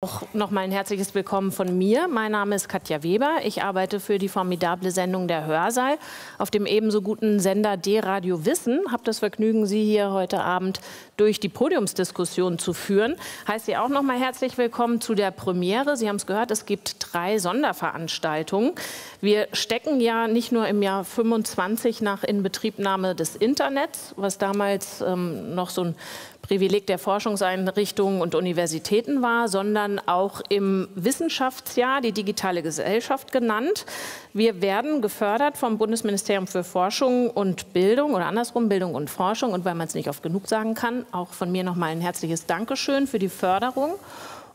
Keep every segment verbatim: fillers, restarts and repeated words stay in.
Auch nochmal ein herzliches Willkommen von mir. Mein Name ist Katja Weber. Ich arbeite für die formidable Sendung der Hörsaal auf dem ebenso guten Sender DRadio Wissen. Habe das Vergnügen, Sie hier heute Abend durch die Podiumsdiskussion zu führen. Heißt Sie auch nochmal herzlich willkommen zu der Premiere. Sie haben es gehört, es gibt drei Sonderveranstaltungen. Wir stecken ja nicht nur im Jahr fünfundzwanzig nach Inbetriebnahme des Internets, was damals ähm, noch so ein Privileg der Forschungseinrichtungen und Universitäten war, sondern auch im Wissenschaftsjahr, die digitale Gesellschaft genannt. Wir werden gefördert vom Bundesministerium für Forschung und Bildung oder andersrum Bildung und Forschung. Und weil man es nicht oft genug sagen kann, auch von mir nochmal ein herzliches Dankeschön für die Förderung.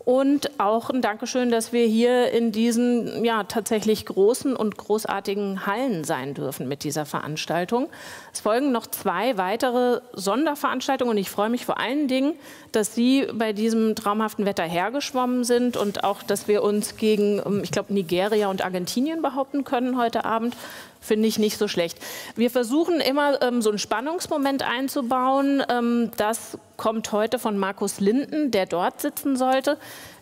Und auch ein Dankeschön, dass wir hier in diesen ja, tatsächlich großen und großartigen Hallen sein dürfen mit dieser Veranstaltung. Es folgen noch zwei weitere Sonderveranstaltungen und ich freue mich vor allen Dingen, dass Sie bei diesem traumhaften Wetter hergeschwommen sind und auch, dass wir uns gegen, ich glaube, Nigeria und Argentinien behaupten können heute Abend. Finde ich nicht so schlecht. Wir versuchen immer, ähm, so einen Spannungsmoment einzubauen. Ähm, das kommt heute von Markus Linden, der dort sitzen sollte.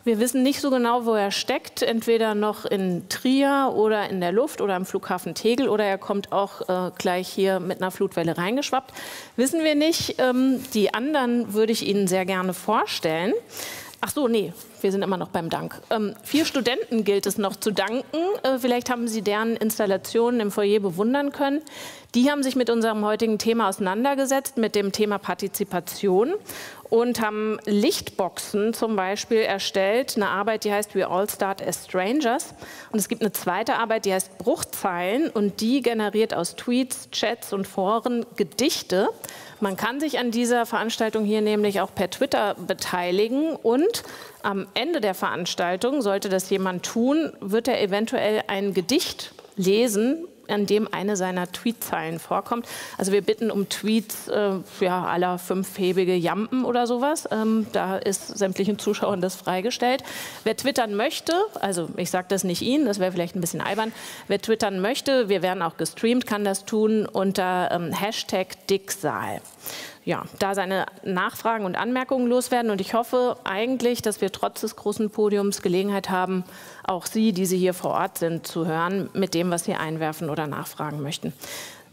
Wir wissen nicht so genau, wo er steckt. Entweder noch in Trier oder in der Luft oder am Flughafen Tegel. Oder er kommt auch äh, gleich hier mit einer Flutwelle reingeschwappt. Wissen wir nicht. Ähm, die anderen würde ich Ihnen sehr gerne vorstellen. Ach so, nee, wir sind immer noch beim Dank. Ähm, vier Studenten gilt es noch zu danken. Äh, vielleicht haben Sie deren Installationen im Foyer bewundern können. Die haben sich mit unserem heutigen Thema auseinandergesetzt, mit dem Thema Partizipation und haben Lichtboxen zum Beispiel erstellt. Eine Arbeit, die heißt We All Start as Strangers. Und es gibt eine zweite Arbeit, die heißt Bruchzeilen. Und die generiert aus Tweets, Chats und Foren Gedichte. Man kann sich an dieser Veranstaltung hier nämlich auch per Twitter beteiligen und am Ende der Veranstaltung, sollte das jemand tun, wird er eventuell ein Gedicht lesen, an dem eine seiner Tweetzeilen vorkommt. Also wir bitten um Tweets äh, ja, aller fünfhebige Jampen oder sowas. Ähm, da ist sämtlichen Zuschauern das freigestellt. Wer twittern möchte, also ich sage das nicht Ihnen, das wäre vielleicht ein bisschen albern. Wer twittern möchte, wir werden auch gestreamt, kann das tun unter ähm, Hashtag Dicksaal. Ja, da seine Nachfragen und Anmerkungen loswerden. Und ich hoffe eigentlich, dass wir trotz des großen Podiums Gelegenheit haben, auch Sie, die Sie hier vor Ort sind, zu hören mit dem, was Sie einwerfen oder nachfragen möchten.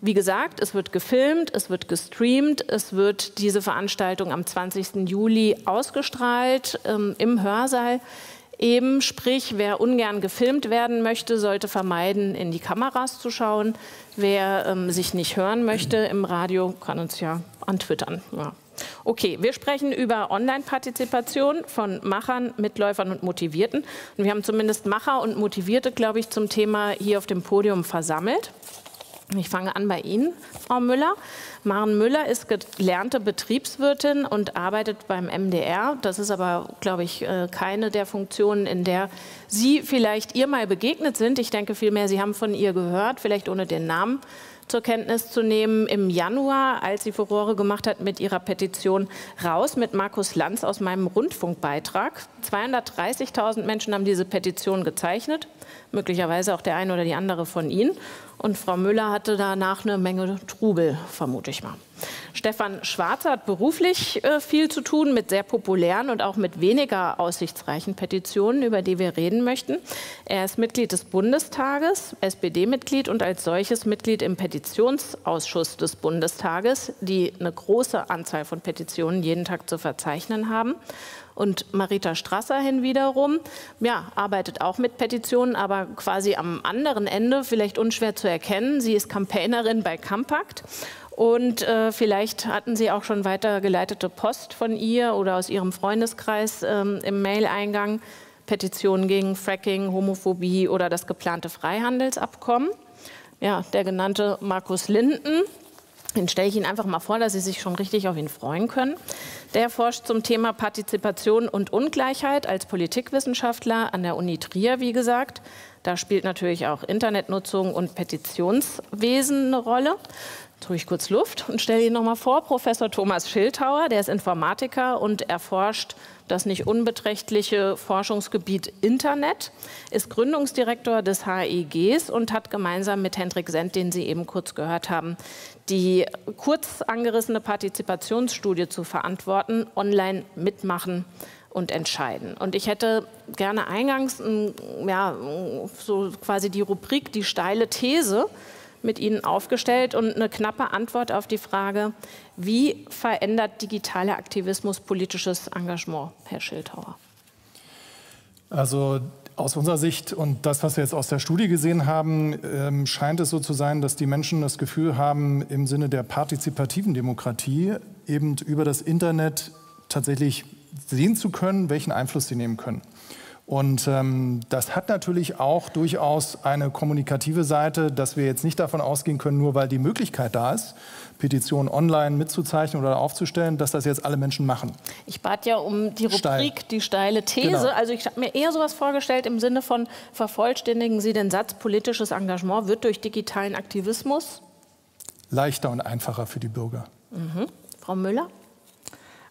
Wie gesagt, es wird gefilmt, es wird gestreamt, es wird diese Veranstaltung am zwanzigsten Juli ausgestrahlt ähm, im Hörsaal. Eben, sprich, wer ungern gefilmt werden möchte, sollte vermeiden, in die Kameras zu schauen. Wer ähm, sich nicht hören möchte im Radio, kann uns ja antwittern. Ja. Okay, wir sprechen über Online-Partizipation von Machern, Mitläufern und Motivierten. Und wir haben zumindest Macher und Motivierte, glaube ich, zum Thema hier auf dem Podium versammelt. Ich fange an bei Ihnen, Frau Müller. Maren Müller ist gelernte Betriebswirtin und arbeitet beim M D R. Das ist aber, glaube ich, keine der Funktionen, in der Sie vielleicht ihr mal begegnet sind. Ich denke vielmehr, Sie haben von ihr gehört, vielleicht ohne den Namen zur Kenntnis zu nehmen, im Januar, als sie Furore gemacht hat mit ihrer Petition Raus mit Markus Lanz aus meinem Rundfunkbeitrag. zweihundertdreißigtausend Menschen haben diese Petition gezeichnet, möglicherweise auch der eine oder die andere von Ihnen. Und Frau Müller hatte danach eine Menge Trubel, vermute ich mal. Stefan Schwartze hat beruflich äh, viel zu tun mit sehr populären und auch mit weniger aussichtsreichen Petitionen, über die wir reden möchten. Er ist Mitglied des Bundestages, S P D-Mitglied und als solches Mitglied im Petitionsausschuss des Bundestages, die eine große Anzahl von Petitionen jeden Tag zu verzeichnen haben. Und Marita Strasser hin wiederum, ja, arbeitet auch mit Petitionen, aber quasi am anderen Ende, vielleicht unschwer zu erkennen. Sie ist Campaignerin bei Campact. Und äh, vielleicht hatten Sie auch schon weitergeleitete Post von ihr oder aus Ihrem Freundeskreis ähm, im Mail-Eingang. Petitionen gegen Fracking, Homophobie oder das geplante Freihandelsabkommen. Ja, der genannte Markus Linden. Den stelle ich Ihnen einfach mal vor, dass Sie sich schon richtig auf ihn freuen können. Der forscht zum Thema Partizipation und Ungleichheit als Politikwissenschaftler an der Uni Trier, wie gesagt. Da spielt natürlich auch Internetnutzung und Petitionswesen eine Rolle. Jetzt hole ich kurz Luft und stelle Ihnen noch mal vor, Professor Thomas Schildhauer, der ist Informatiker und erforscht das nicht unbeträchtliche Forschungsgebiet Internet, ist Gründungsdirektor des H I I Gs und hat gemeinsam mit Hendrik Sendt, den Sie eben kurz gehört haben, die kurz angerissene Partizipationsstudie zu verantworten, online mitmachen. und entscheiden. Und ich hätte gerne eingangs ja, so quasi die Rubrik, die steile These mit Ihnen aufgestellt und eine knappe Antwort auf die Frage, wie verändert digitaler Aktivismus politisches Engagement, Herr Schildhauer? Also aus unserer Sicht und das, was wir jetzt aus der Studie gesehen haben, ähm, scheint es so zu sein, dass die Menschen das Gefühl haben, im Sinne der partizipativen Demokratie eben über das Internet tatsächlich sehen zu können, welchen Einfluss sie nehmen können. Und ähm, das hat natürlich auch durchaus eine kommunikative Seite, dass wir jetzt nicht davon ausgehen können, nur weil die Möglichkeit da ist, Petitionen online mitzuzeichnen oder aufzustellen, dass das jetzt alle Menschen machen. Ich bat ja um die Rubrik, Steil. die steile These. Genau. Also ich habe mir eher sowas vorgestellt im Sinne von, vervollständigen Sie den Satz, politisches Engagement wird durch digitalen Aktivismus leichter und einfacher für die Bürger. Mhm. Frau Müller?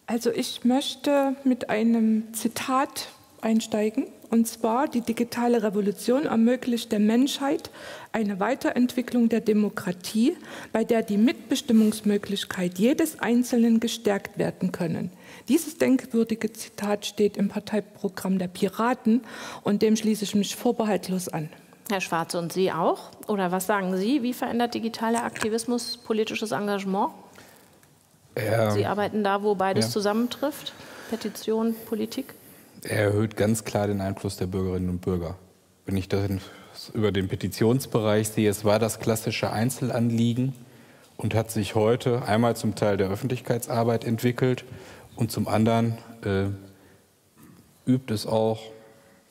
Also ich möchte mit einem Zitat einsteigen, und zwar: Die digitale Revolution ermöglicht der Menschheit eine Weiterentwicklung der Demokratie, bei der die Mitbestimmungsmöglichkeit jedes Einzelnen gestärkt werden können. Dieses denkwürdige Zitat steht im Parteiprogramm der Piraten und dem schließe ich mich vorbehaltlos an. Herr Schwartze, und Sie auch? Oder was sagen Sie? Wie verändert digitaler Aktivismus politisches Engagement? Ähm, Sie arbeiten da, wo beides ja. zusammentrifft? Petition, Politik? Er erhöht ganz klar den Einfluss der Bürgerinnen und Bürger. Wenn ich das über den Petitionsbereich sehe, es war das klassische Einzelanliegen und hat sich heute einmal zum Teil der Öffentlichkeitsarbeit entwickelt und zum anderen äh, übt es auch,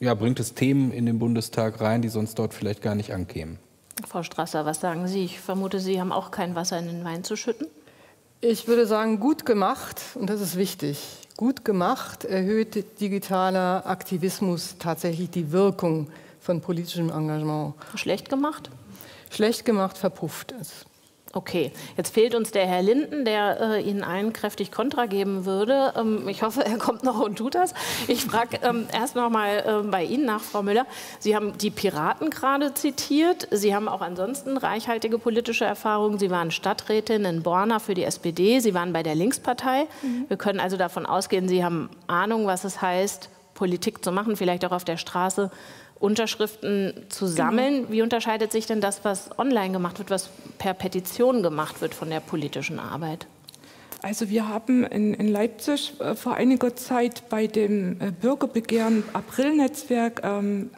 ja, bringt es Themen in den Bundestag rein, die sonst dort vielleicht gar nicht ankämen. Frau Strasser, was sagen Sie? Ich vermute, Sie haben auch kein Wasser in den Wein zu schütten. Ich würde sagen, gut gemacht, und das ist wichtig. Gut gemacht erhöht digitaler Aktivismus tatsächlich die Wirkung von politischem Engagement. Schlecht gemacht? Schlecht gemacht verpufft es. Okay, jetzt fehlt uns der Herr Linden, der äh, Ihnen allen kräftig Kontra geben würde. Ähm, ich hoffe, er kommt noch und tut das. Ich frage ähm, erst noch mal äh, bei Ihnen nach, Frau Müller. Sie haben die Piraten gerade zitiert. Sie haben auch ansonsten reichhaltige politische Erfahrungen. Sie waren Stadträtin in Borna für die S P D. Sie waren bei der Linkspartei. Mhm. Wir können also davon ausgehen, Sie haben Ahnung, was es heißt, Politik zu machen, vielleicht auch auf der Straße Unterschriften zu sammeln. Genau. Wie unterscheidet sich denn das, was online gemacht wird, was per Petition gemacht wird, von der politischen Arbeit? Also wir haben in, in Leipzig äh, vor einiger Zeit bei dem äh, Bürgerbegehren April-Netzwerk, ähm,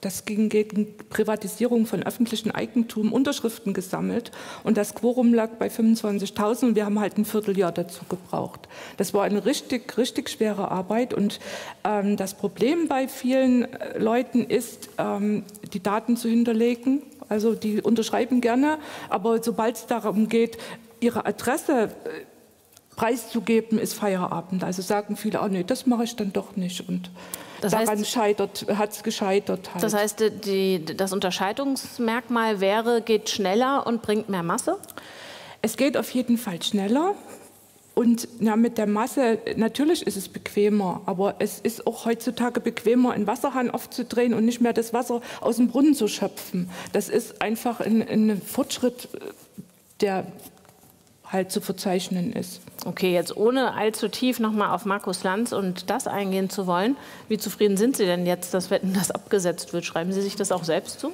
das ging gegen Privatisierung von öffentlichem Eigentum, Unterschriften gesammelt. Und das Quorum lag bei fünfundzwanzigtausend und wir haben halt ein Vierteljahr dazu gebraucht. Das war eine richtig, richtig schwere Arbeit. Und ähm, das Problem bei vielen Leuten ist, ähm, die Daten zu hinterlegen. Also die unterschreiben gerne, aber sobald es darum geht, ihre Adresse äh, preiszugeben, ist Feierabend. Also sagen viele, oh nee, das mache ich dann doch nicht. Und das daran heißt, scheitert, hat es gescheitert. Halt. Das heißt, die, das Unterscheidungsmerkmal wäre, geht schneller und bringt mehr Masse? Es geht auf jeden Fall schneller. Und ja, mit der Masse, natürlich ist es bequemer, aber es ist auch heutzutage bequemer, einen Wasserhahn aufzudrehen und nicht mehr das Wasser aus dem Brunnen zu schöpfen. Das ist einfach ein, ein Fortschritt, der halt zu verzeichnen ist. Okay, jetzt ohne allzu tief nochmal auf Markus Lanz und das eingehen zu wollen, wie zufrieden sind Sie denn jetzt, dass wenn das abgesetzt wird? Schreiben Sie sich das auch selbst zu?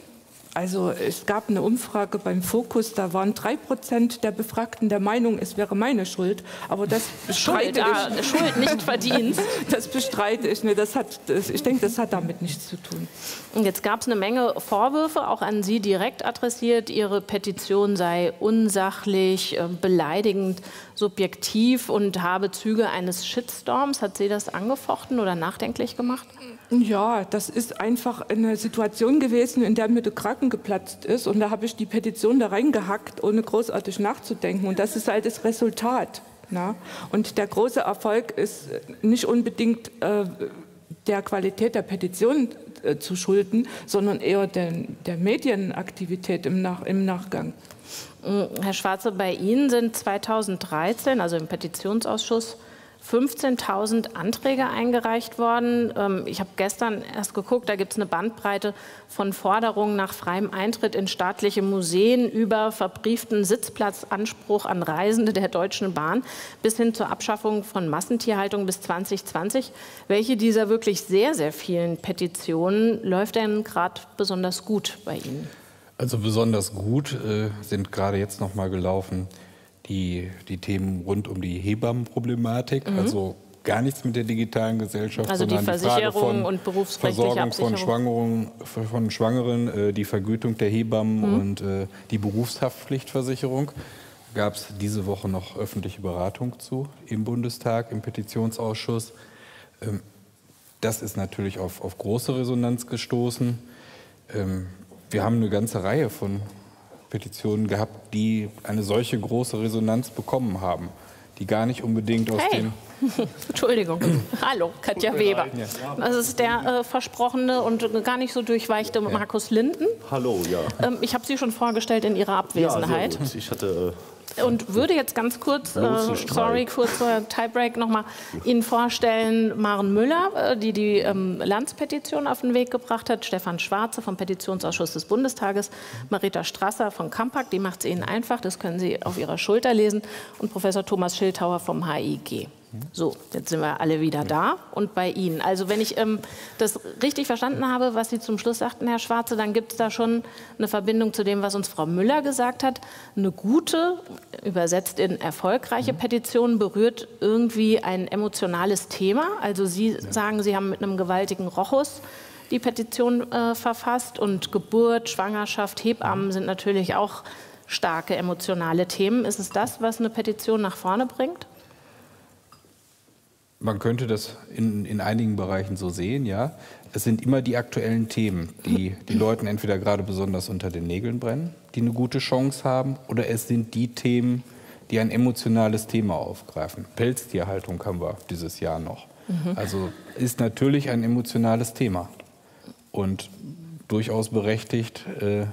Also es gab eine Umfrage beim Fokus, da waren drei Prozent der Befragten der Meinung, es wäre meine Schuld. Aber das bestreite Schuld, ich. Ah, Schuld, nicht Verdienst. Das bestreite ich nicht. Das hat, das, ich denke, das hat damit nichts zu tun. Und jetzt gab es eine Menge Vorwürfe, auch an Sie direkt adressiert. Ihre Petition sei unsachlich, beleidigend, subjektiv und habe Züge eines Shitstorms. Hat Sie das angefochten oder nachdenklich gemacht? Ja, das ist einfach eine Situation gewesen, in der mir der Kragen geplatzt ist. Und da habe ich die Petition da reingehackt, ohne großartig nachzudenken. Und das ist halt das Resultat. Na? Und der große Erfolg ist nicht unbedingt äh, der Qualität der Petition äh, zu schulden, sondern eher der, der Medienaktivität im, Nach im Nachgang. Herr Schwartze, bei Ihnen sind zweitausenddreizehn, also im Petitionsausschuss, fünfzehntausend Anträge eingereicht worden. Ich habe gestern erst geguckt, da gibt es eine Bandbreite von Forderungen nach freiem Eintritt in staatliche Museen über verbrieften Sitzplatzanspruch an Reisende der Deutschen Bahn bis hin zur Abschaffung von Massentierhaltung bis zwanzig zwanzig. Welche dieser wirklich sehr, sehr vielen Petitionen läuft denn gerade besonders gut bei Ihnen? Also besonders gut äh, sind gerade jetzt noch mal gelaufen die, die Themen rund um die Hebammenproblematik, mhm. also gar nichts mit der digitalen Gesellschaft, also sondern die Versicherung die Frage von und berufsrechtliche Versorgung von Schwangeren, von Schwangeren äh, die Vergütung der Hebammen mhm. und äh, die Berufshaftpflichtversicherung. Gab es diese Woche noch öffentliche Beratung zu im Bundestag, im Petitionsausschuss. Ähm, das ist natürlich auf, auf große Resonanz gestoßen. Ähm, Wir haben eine ganze Reihe von Petitionen gehabt, die eine solche große Resonanz bekommen haben, die gar nicht unbedingt aus hey. dem... Entschuldigung. Hallo, Katja Weber. Das ist der äh, versprochene und gar nicht so durchweichte ja. Markus Linden. Hallo, ja. Ähm, ich habe Sie schon vorgestellt in Ihrer Abwesenheit. Ja, ich hatte... Und würde jetzt ganz kurz, äh, sorry, kurzer Tiebreak nochmal Ihnen vorstellen, Maren Müller, die die ähm, Lanz-Petition auf den Weg gebracht hat, Stefan Schwartze vom Petitionsausschuss des Bundestages, Marita Strasser von Campact, die macht es Ihnen einfach, das können Sie auf Ihrer Schulter lesen, und Professor Thomas Schildhauer vom H I I G. So, jetzt sind wir alle wieder da und bei Ihnen. Also wenn ich ähm, das richtig verstanden habe, was Sie zum Schluss sagten, Herr Schwartze, dann gibt es da schon eine Verbindung zu dem, was uns Frau Müller gesagt hat. Eine gute, übersetzt in erfolgreiche Petition, berührt irgendwie ein emotionales Thema. Also Sie sagen, Sie haben mit einem gewaltigen Rochus die Petition äh, verfasst, und Geburt, Schwangerschaft, Hebammen sind natürlich auch starke emotionale Themen. Ist es das, was eine Petition nach vorne bringt? Man könnte das in, in einigen Bereichen so sehen, ja. Es sind immer die aktuellen Themen, die die Leuten entweder gerade besonders unter den Nägeln brennen, die eine gute Chance haben, oder es sind die Themen, die ein emotionales Thema aufgreifen. Pelztierhaltung haben wir dieses Jahr noch. Mhm. Also ist natürlich ein emotionales Thema und durchaus berechtigt, äh,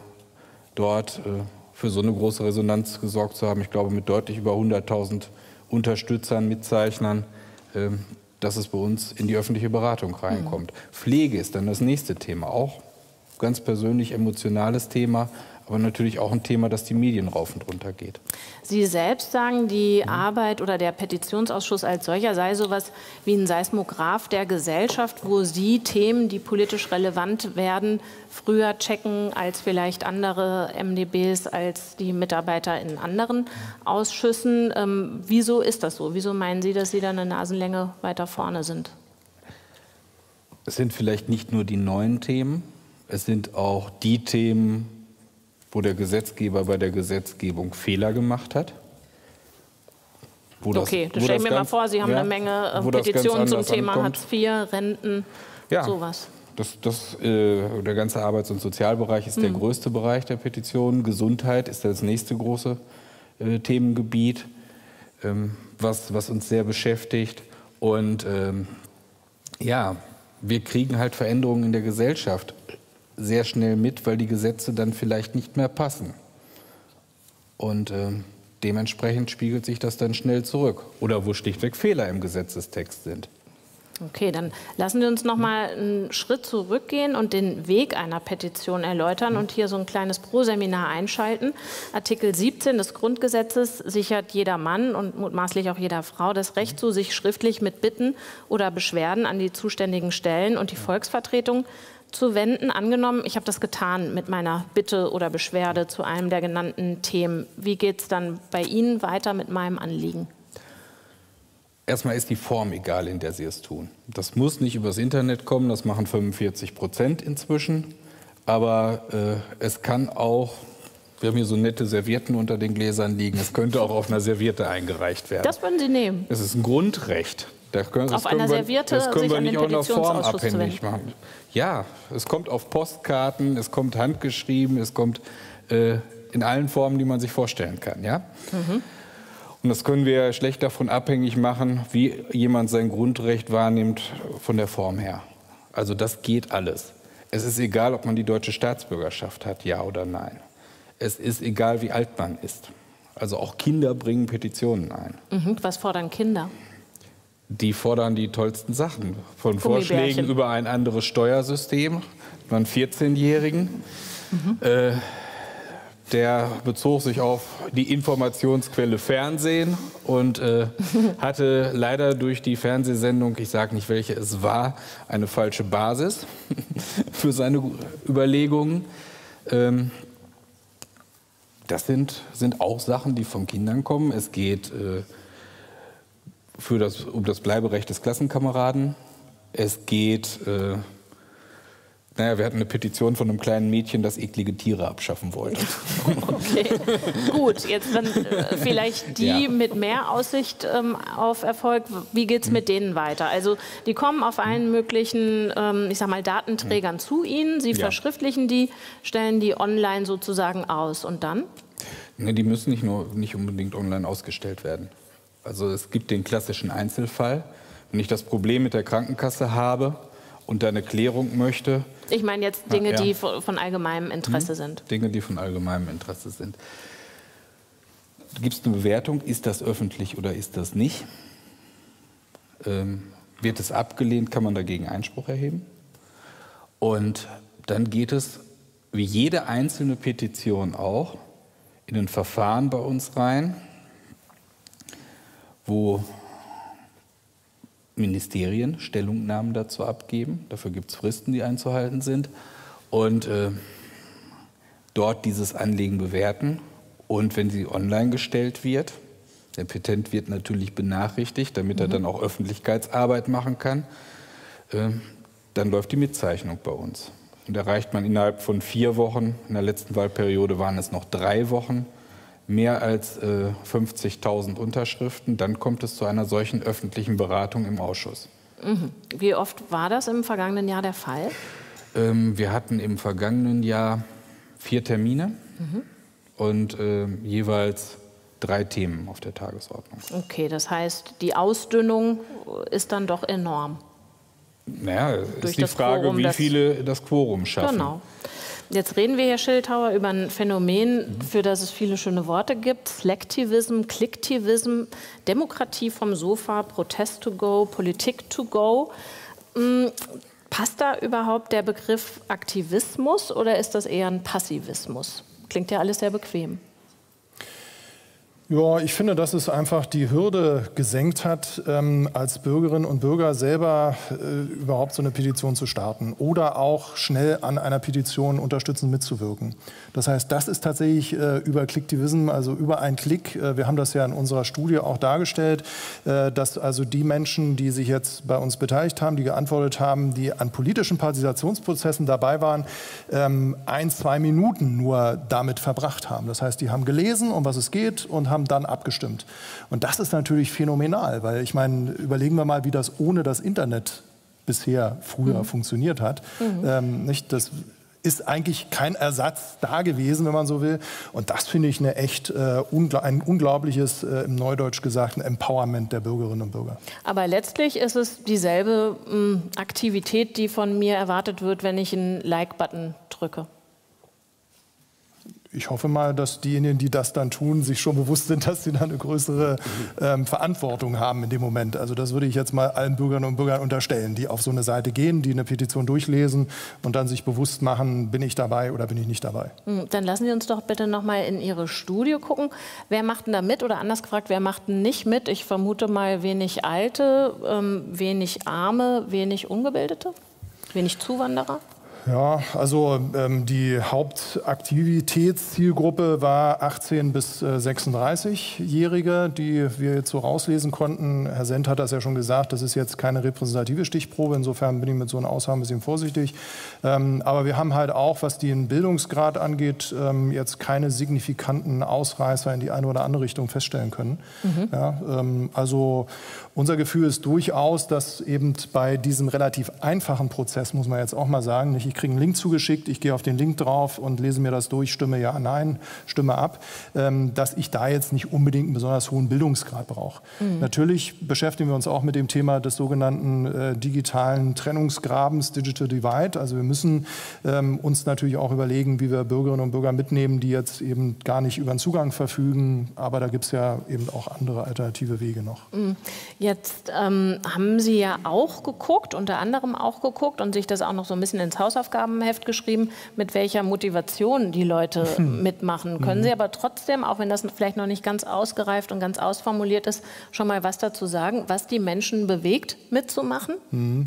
dort äh, für so eine große Resonanz gesorgt zu haben. Ich glaube, mit deutlich über hunderttausend Unterstützern, Mitzeichnern, dass es bei uns in die öffentliche Beratung reinkommt. Mhm. Pflege ist dann das nächste Thema, auch ganz persönlich emotionales Thema, aber natürlich auch ein Thema, das die Medien rauf und runter geht. Sie selbst sagen, die mhm. Arbeit oder der Petitionsausschuss als solcher sei sowas wie ein Seismograph der Gesellschaft, wo Sie Themen, die politisch relevant werden, früher checken als vielleicht andere M D Bs, als die Mitarbeiter in anderen Ausschüssen. Ähm, wieso ist das so? Wieso meinen Sie, dass Sie da eine Nasenlänge weiter vorne sind? Es sind vielleicht nicht nur die neuen Themen, es sind auch die Themen, wo der Gesetzgeber bei der Gesetzgebung Fehler gemacht hat. Wo das, okay, das stellen wir mal vor, Sie haben ja, eine Menge äh, Petitionen zum Thema ankommt. Hartz vier, Renten, ja, sowas. Das, das, äh, der ganze Arbeits- und Sozialbereich ist mhm. der größte Bereich der Petitionen. Gesundheit ist das nächste große äh, Themengebiet, ähm, was, was uns sehr beschäftigt. Und ähm, ja, wir kriegen halt Veränderungen in der Gesellschaft sehr schnell mit, weil die Gesetze dann vielleicht nicht mehr passen. Und äh, dementsprechend spiegelt sich das dann schnell zurück. Oder wo schlichtweg Fehler im Gesetzestext sind. Okay, dann lassen wir uns noch mal einen Schritt zurückgehen und den Weg einer Petition erläutern und hier so ein kleines Proseminar einschalten. Artikel siebzehn des Grundgesetzes sichert jeder Mann und mutmaßlich auch jeder Frau das Recht zu, sich schriftlich mit Bitten oder Beschwerden an die zuständigen Stellen und die Volksvertretung zu wenden. Angenommen, ich habe das getan mit meiner Bitte oder Beschwerde zu einem der genannten Themen. Wie geht es dann bei Ihnen weiter mit meinem Anliegen? Erstmal ist die Form egal, in der Sie es tun. Das muss nicht übers Internet kommen, das machen fünfundvierzig Prozent inzwischen. Aber äh, es kann auch, wir haben hier so nette Servietten unter den Gläsern liegen, es könnte auch auf einer Serviette eingereicht werden. Das würden Sie nehmen? Das ist ein Grundrecht. Da können, auf einer Serviette wir, das können sich wir nicht auch noch formabhängig machen. Ja, es kommt auf Postkarten, es kommt handgeschrieben, es kommt äh, in allen Formen, die man sich vorstellen kann. Ja? Mhm. Und das können wir schlecht davon abhängig machen, wie jemand sein Grundrecht wahrnimmt von der Form her. Also das geht alles. Es ist egal, ob man die deutsche Staatsbürgerschaft hat, ja oder nein. Es ist egal, wie alt man ist. Also auch Kinder bringen Petitionen ein. Mhm, was fordern Kinder? Die fordern die tollsten Sachen. Von Vorschlägen über ein anderes Steuersystem, von vierzehnjährigen. Mhm. Äh, der bezog sich auf die Informationsquelle Fernsehen und äh, hatte leider durch die Fernsehsendung, ich sage nicht welche es war, eine falsche Basis für seine Überlegungen. Ähm, das sind, sind auch Sachen, die von Kindern kommen. Es geht äh, für das, um das Bleiberecht des Klassenkameraden. Es geht, äh, naja, wir hatten eine Petition von einem kleinen Mädchen, das eklige Tiere abschaffen wollte. Okay, gut. Jetzt dann äh, vielleicht die ja. mit mehr Aussicht ähm, auf Erfolg. Wie geht es hm. mit denen weiter? Also die kommen auf allen möglichen, ähm, ich sag mal, Datenträgern hm. zu Ihnen. Sie ja. verschriftlichen die, stellen die online sozusagen aus. Und dann? Nee, die müssen nicht, nur, nicht unbedingt online ausgestellt werden. Also es gibt den klassischen Einzelfall. Wenn ich das Problem mit der Krankenkasse habe und da eine Klärung möchte. Ich meine jetzt Dinge, na, ja. die von allgemeinem Interesse hm? sind. Dinge, die von allgemeinem Interesse sind. Gibt es eine Bewertung? Ist das öffentlich oder ist das nicht? Ähm, wird es abgelehnt? Kann man dagegen Einspruch erheben? Und dann geht es, wie jede einzelne Petition auch, in ein Verfahren bei uns rein, wo Ministerien Stellungnahmen dazu abgeben. Dafür gibt es Fristen, die einzuhalten sind. Und äh, dort dieses Anliegen bewerten. Und wenn sie online gestellt wird, der Petent wird natürlich benachrichtigt, damit mhm. er dann auch Öffentlichkeitsarbeit machen kann, äh, dann läuft die Mitzeichnung bei uns. Und erreicht man innerhalb von vier Wochen, in der letzten Wahlperiode waren es noch drei Wochen, mehr als äh, fünfzigtausend Unterschriften, dann kommt es zu einer solchen öffentlichen Beratung im Ausschuss. Mhm. Wie oft war das im vergangenen Jahr der Fall? Ähm, wir hatten im vergangenen Jahr vier Termine mhm. und äh, jeweils drei Themen auf der Tagesordnung. Okay, das heißt, die Ausdünnung ist dann doch enorm. Naja, ist die Frage, Quorum, wie viele das Quorum schaffen. Genau. Jetzt reden wir, Herr Schildhauer, über ein Phänomen, für das es viele schöne Worte gibt. Slacktivism, Klicktivism, Demokratie vom Sofa, Protest to go, Politik to go. Passt da überhaupt der Begriff Aktivismus oder ist das eher ein Passivismus? Klingt ja alles sehr bequem. Ja, ich finde, dass es einfach die Hürde gesenkt hat, ähm, als Bürgerinnen und Bürger selber äh, überhaupt so eine Petition zu starten oder auch schnell an einer Petition unterstützend mitzuwirken. Das heißt, das ist tatsächlich äh, über Klicktivism, also über einen Klick, äh, wir haben das ja in unserer Studie auch dargestellt, äh, dass also die Menschen, die sich jetzt bei uns beteiligt haben, die geantwortet haben, die an politischen Partizipationsprozessen dabei waren, ähm, ein, zwei Minuten nur damit verbracht haben. Das heißt, die haben gelesen, um was es geht und haben haben dann abgestimmt. Und das ist natürlich phänomenal, weil ich meine, überlegen wir mal, wie das ohne das Internet bisher früher mhm. funktioniert hat. Mhm. Ähm, nicht? Das ist eigentlich kein Ersatz da gewesen, wenn man so will. Und das finde ich eine echt, äh, ungl- ein unglaubliches, äh, im Neudeutsch gesagt, ein Empowerment der Bürgerinnen und Bürger. Aber letztlich ist es dieselbe mh, Aktivität, die von mir erwartet wird, wenn ich einen Like-Button drücke. Ich hoffe mal, dass diejenigen, die das dann tun, sich schon bewusst sind, dass sie dann eine größere ähm, Verantwortung haben in dem Moment. Also das würde ich jetzt mal allen Bürgerinnen und Bürgern unterstellen, die auf so eine Seite gehen, die eine Petition durchlesen und dann sich bewusst machen, bin ich dabei oder bin ich nicht dabei. Dann lassen Sie uns doch bitte noch mal in Ihre Studie gucken. Wer macht denn da mit oder anders gefragt, wer macht denn nicht mit? Ich vermute mal wenig Alte, ähm, wenig Arme, wenig Ungebildete, wenig Zuwanderer. Ja, also ähm, die Hauptaktivitätszielgruppe war achtzehn bis sechsunddreißig-Jährige, die wir jetzt so rauslesen konnten. Herr Sendt hat das ja schon gesagt, das ist jetzt keine repräsentative Stichprobe, insofern bin ich mit so einer Aussage ein bisschen vorsichtig. Ähm, aber wir haben halt auch, was den Bildungsgrad angeht, ähm, jetzt keine signifikanten Ausreißer in die eine oder andere Richtung feststellen können. Mhm. Ja, ähm, also unser Gefühl ist durchaus, dass eben bei diesem relativ einfachen Prozess, muss man jetzt auch mal sagen, nicht ich kriege einen Link zugeschickt, ich gehe auf den Link drauf und lese mir das durch, stimme ja, nein, stimme ab, ähm, dass ich da jetzt nicht unbedingt einen besonders hohen Bildungsgrad brauche. Mhm. Natürlich beschäftigen wir uns auch mit dem Thema des sogenannten äh, digitalen Trennungsgrabens, Digital Divide. Also wir müssen ähm, uns natürlich auch überlegen, wie wir Bürgerinnen und Bürger mitnehmen, die jetzt eben gar nicht über einen Zugang verfügen. Aber da gibt es ja eben auch andere alternative Wege noch. Jetzt ähm, haben Sie ja auch geguckt, unter anderem auch geguckt und sich das auch noch so ein bisschen ins Hausaufgabenheft geschrieben, mit welcher Motivation die Leute hm. mitmachen. Können hm. Sie aber trotzdem, auch wenn das vielleicht noch nicht ganz ausgereift und ganz ausformuliert ist, schon mal was dazu sagen, was die Menschen bewegt, mitzumachen? Hm.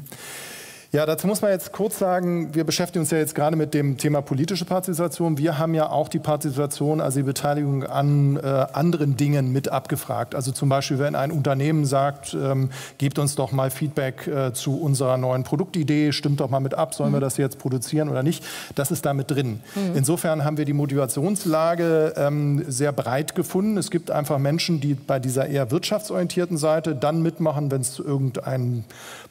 Ja, dazu muss man jetzt kurz sagen, wir beschäftigen uns ja jetzt gerade mit dem Thema politische Partizipation. Wir haben ja auch die Partizipation, also die Beteiligung an äh, anderen Dingen mit abgefragt. Also zum Beispiel, wenn ein Unternehmen sagt, ähm, gebt uns doch mal Feedback äh, zu unserer neuen Produktidee, stimmt doch mal mit ab, sollen mhm. wir das jetzt produzieren oder nicht, das ist da mit drin. Mhm. Insofern haben wir die Motivationslage ähm, sehr breit gefunden. Es gibt einfach Menschen, die bei dieser eher wirtschaftsorientierten Seite dann mitmachen, wenn es irgendein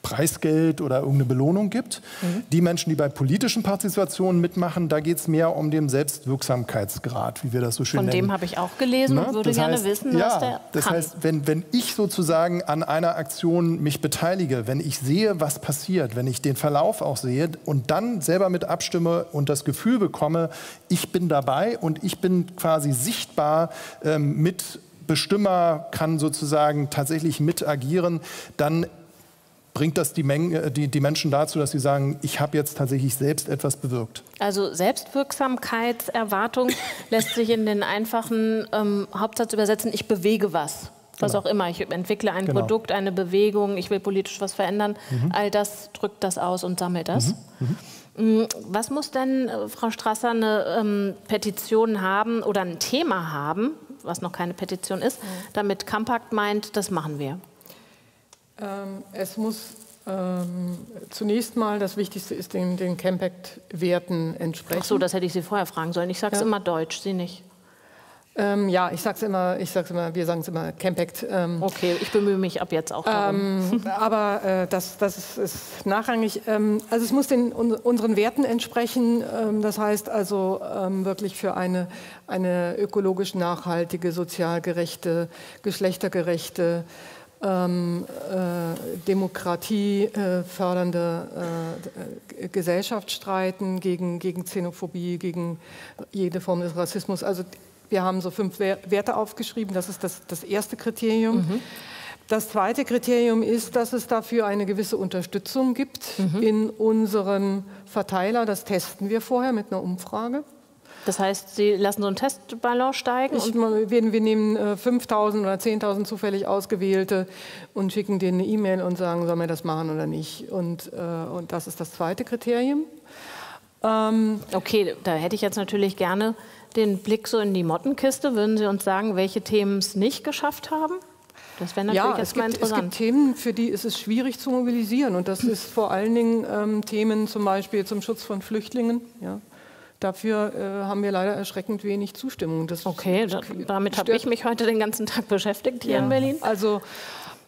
Preisgeld oder irgendeine Belohnung gibt. Mhm. Die Menschen, die bei politischen Partizipationen mitmachen, da geht es mehr um den Selbstwirksamkeitsgrad, wie wir das so schön nennen. Von dem habe ich auch gelesen und würde gerne wissen, was der kann. Das heißt, wenn, wenn ich sozusagen an einer Aktion mich beteilige, wenn ich sehe, was passiert, wenn ich den Verlauf auch sehe und dann selber mit abstimme und das Gefühl bekomme, ich bin dabei und ich bin quasi sichtbar ähm, mit Bestimmer, kann sozusagen tatsächlich mit agieren, dann bringt das die, Menge, die, die Menschen dazu, dass sie sagen, ich habe jetzt tatsächlich selbst etwas bewirkt. Also Selbstwirksamkeitserwartung lässt sich in den einfachen ähm, Hauptsatz übersetzen, ich bewege was. Was genau. auch immer, ich entwickle ein genau. Produkt, eine Bewegung, ich will politisch was verändern. Mhm. All das drückt das aus und sammelt das. Mhm. Mhm. Was muss denn, Frau Strasser, eine ähm, Petition haben oder ein Thema haben, was noch keine Petition ist, mhm. damit Campact meint, das machen wir? Es muss ähm, zunächst mal, das Wichtigste ist, den, den Campact-Werten entsprechen. Ach so, das hätte ich Sie vorher fragen sollen. Ich sage es ja. immer deutsch, Sie nicht. Ähm, ja, ich sag's immer, ich sag's immer, wir sagen es immer Campact. Ähm, okay, ich bemühe mich ab jetzt auch darum. Ähm, aber äh, das, das ist, ist nachrangig. Ähm, also es muss den un, unseren Werten entsprechen. Ähm, das heißt also ähm, wirklich für eine, eine ökologisch nachhaltige, sozial gerechte, geschlechtergerechte, Ähm, äh, Demokratie äh, fördernde äh, Gesellschaft streiten, gegen, gegen Xenophobie, gegen jede Form des Rassismus. Also wir haben so fünf Werte aufgeschrieben, das ist das, das erste Kriterium. Mhm. Das zweite Kriterium ist, dass es dafür eine gewisse Unterstützung gibt mhm. in unserem Verteiler. Das testen wir vorher mit einer Umfrage. Das heißt, Sie lassen so einen Testballon steigen? Ich, wir, wir nehmen äh, fünftausend oder zehntausend zufällig ausgewählte und schicken denen eine E-Mail und sagen, sollen wir das machen oder nicht. Und, äh, und das ist das zweite Kriterium. Ähm, okay, da hätte ich jetzt natürlich gerne den Blick so in die Mottenkiste. Würden Sie uns sagen, welche Themen es nicht geschafft haben? Das wäre natürlich ja, jetzt mal interessant. Es gibt Themen, für die ist es schwierig zu mobilisieren. Und das ist vor allen Dingen ähm, Themen zum Beispiel zum Schutz von Flüchtlingen. Ja. Dafür äh, haben wir leider erschreckend wenig Zustimmung. Das okay, da, damit habe ich mich heute den ganzen Tag beschäftigt hier ja. in Berlin. Also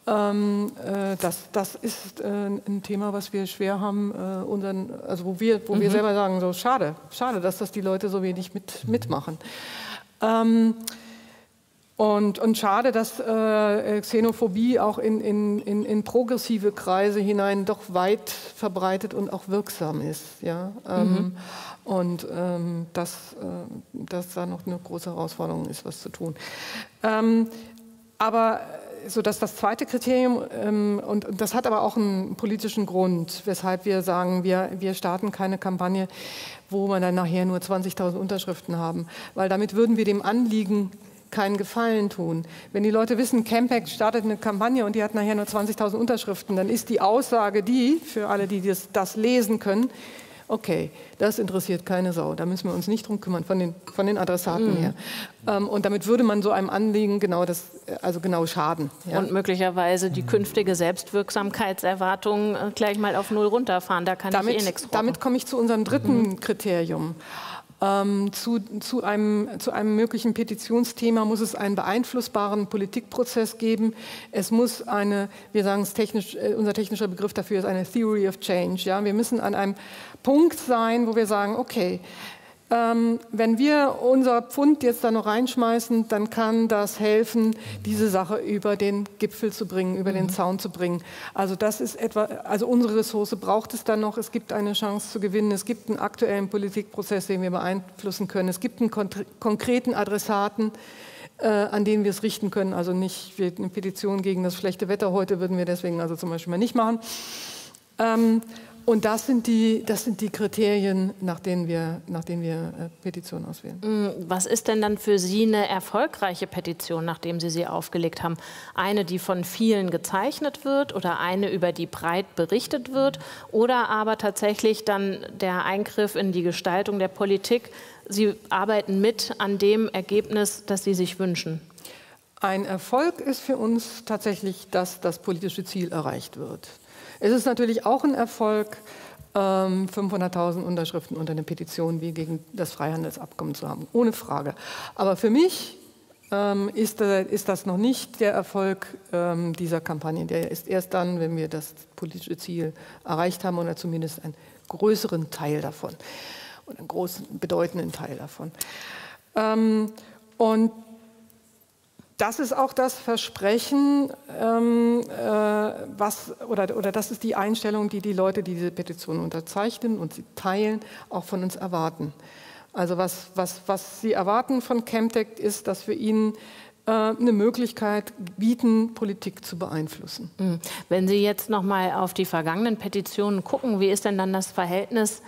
ähm, äh, das, das ist äh, ein Thema, was wir schwer haben, äh, unseren, also wo wir, wo mhm. wir selber sagen, so schade, schade, dass das die Leute so wenig mit, mitmachen. Ähm, Und, und schade, dass äh, Xenophobie auch in, in, in, in progressive Kreise hinein doch weit verbreitet und auch wirksam ist. Ja? Ähm, mhm. Und ähm, dass, äh, dass da noch eine große Herausforderung ist, was zu tun. Ähm, aber so dass das zweite Kriterium, ähm, und, und das hat aber auch einen politischen Grund, weshalb wir sagen, wir, wir starten keine Kampagne, wo man dann nachher nur zwanzigtausend Unterschriften haben. Weil damit würden wir dem Anliegen keinen Gefallen tun. Wenn die Leute wissen, Campact startet eine Kampagne und die hat nachher nur zwanzigtausend Unterschriften, dann ist die Aussage die, für alle, die das, das lesen können, okay, das interessiert keine Sau, da müssen wir uns nicht drum kümmern, von den, von den Adressaten mhm. her. Ähm, und damit würde man so einem Anliegen genau, das, also genau schaden. Ja? Und möglicherweise die künftige Selbstwirksamkeitserwartung gleich mal auf null runterfahren, da kann damit, ich eh nichts drauf. Damit komme ich zu unserem dritten mhm. Kriterium. Ähm, zu, zu, einem, zu einem möglichen Petitionsthema muss es einen beeinflussbaren Politikprozess geben. Es muss eine, wir sagen es technisch, unser technischer Begriff dafür ist eine Theory of Change. Ja? Wir müssen an einem Punkt sein, wo wir sagen, okay, ähm, wenn wir unser Pfund jetzt da noch reinschmeißen, dann kann das helfen, diese Sache über den Gipfel zu bringen, über mhm. den Zaun zu bringen. Also das ist etwa, also unsere Ressource braucht es dann noch. Es gibt eine Chance zu gewinnen. Es gibt einen aktuellen Politikprozess, den wir beeinflussen können. Es gibt einen konkreten Adressaten, äh, an den wir es richten können. Also nicht eine Petition gegen das schlechte Wetter heute würden wir deswegen also zum Beispiel mal nicht machen. Ähm, Und das sind die, das sind die Kriterien, nach denen wir, nach denen wir Petitionen auswählen. Was ist denn dann für Sie eine erfolgreiche Petition, nachdem Sie sie aufgelegt haben? Eine, die von vielen gezeichnet wird oder eine, über die breit berichtet wird? Oder aber tatsächlich dann der Eingriff in die Gestaltung der Politik? Sie arbeiten mit an dem Ergebnis, das Sie sich wünschen? Ein Erfolg ist für uns tatsächlich, dass das politische Ziel erreicht wird. Es ist natürlich auch ein Erfolg, fünfhunderttausend Unterschriften unter eine Petition wie gegen das Freihandelsabkommen zu haben, ohne Frage. Aber für mich ist das noch nicht der Erfolg dieser Kampagne. Der ist erst dann, wenn wir das politische Ziel erreicht haben oder zumindest einen größeren Teil davon oder einen großen, bedeutenden Teil davon. Und das ist auch das Versprechen, ähm, äh, was, oder, oder das ist die Einstellung, die die Leute, die diese Petition unterzeichnen und sie teilen, auch von uns erwarten. Also was, was, was sie erwarten von Campact ist, dass wir ihnen äh, eine Möglichkeit bieten, Politik zu beeinflussen. Wenn Sie jetzt noch mal auf die vergangenen Petitionen gucken, wie ist denn dann das Verhältnis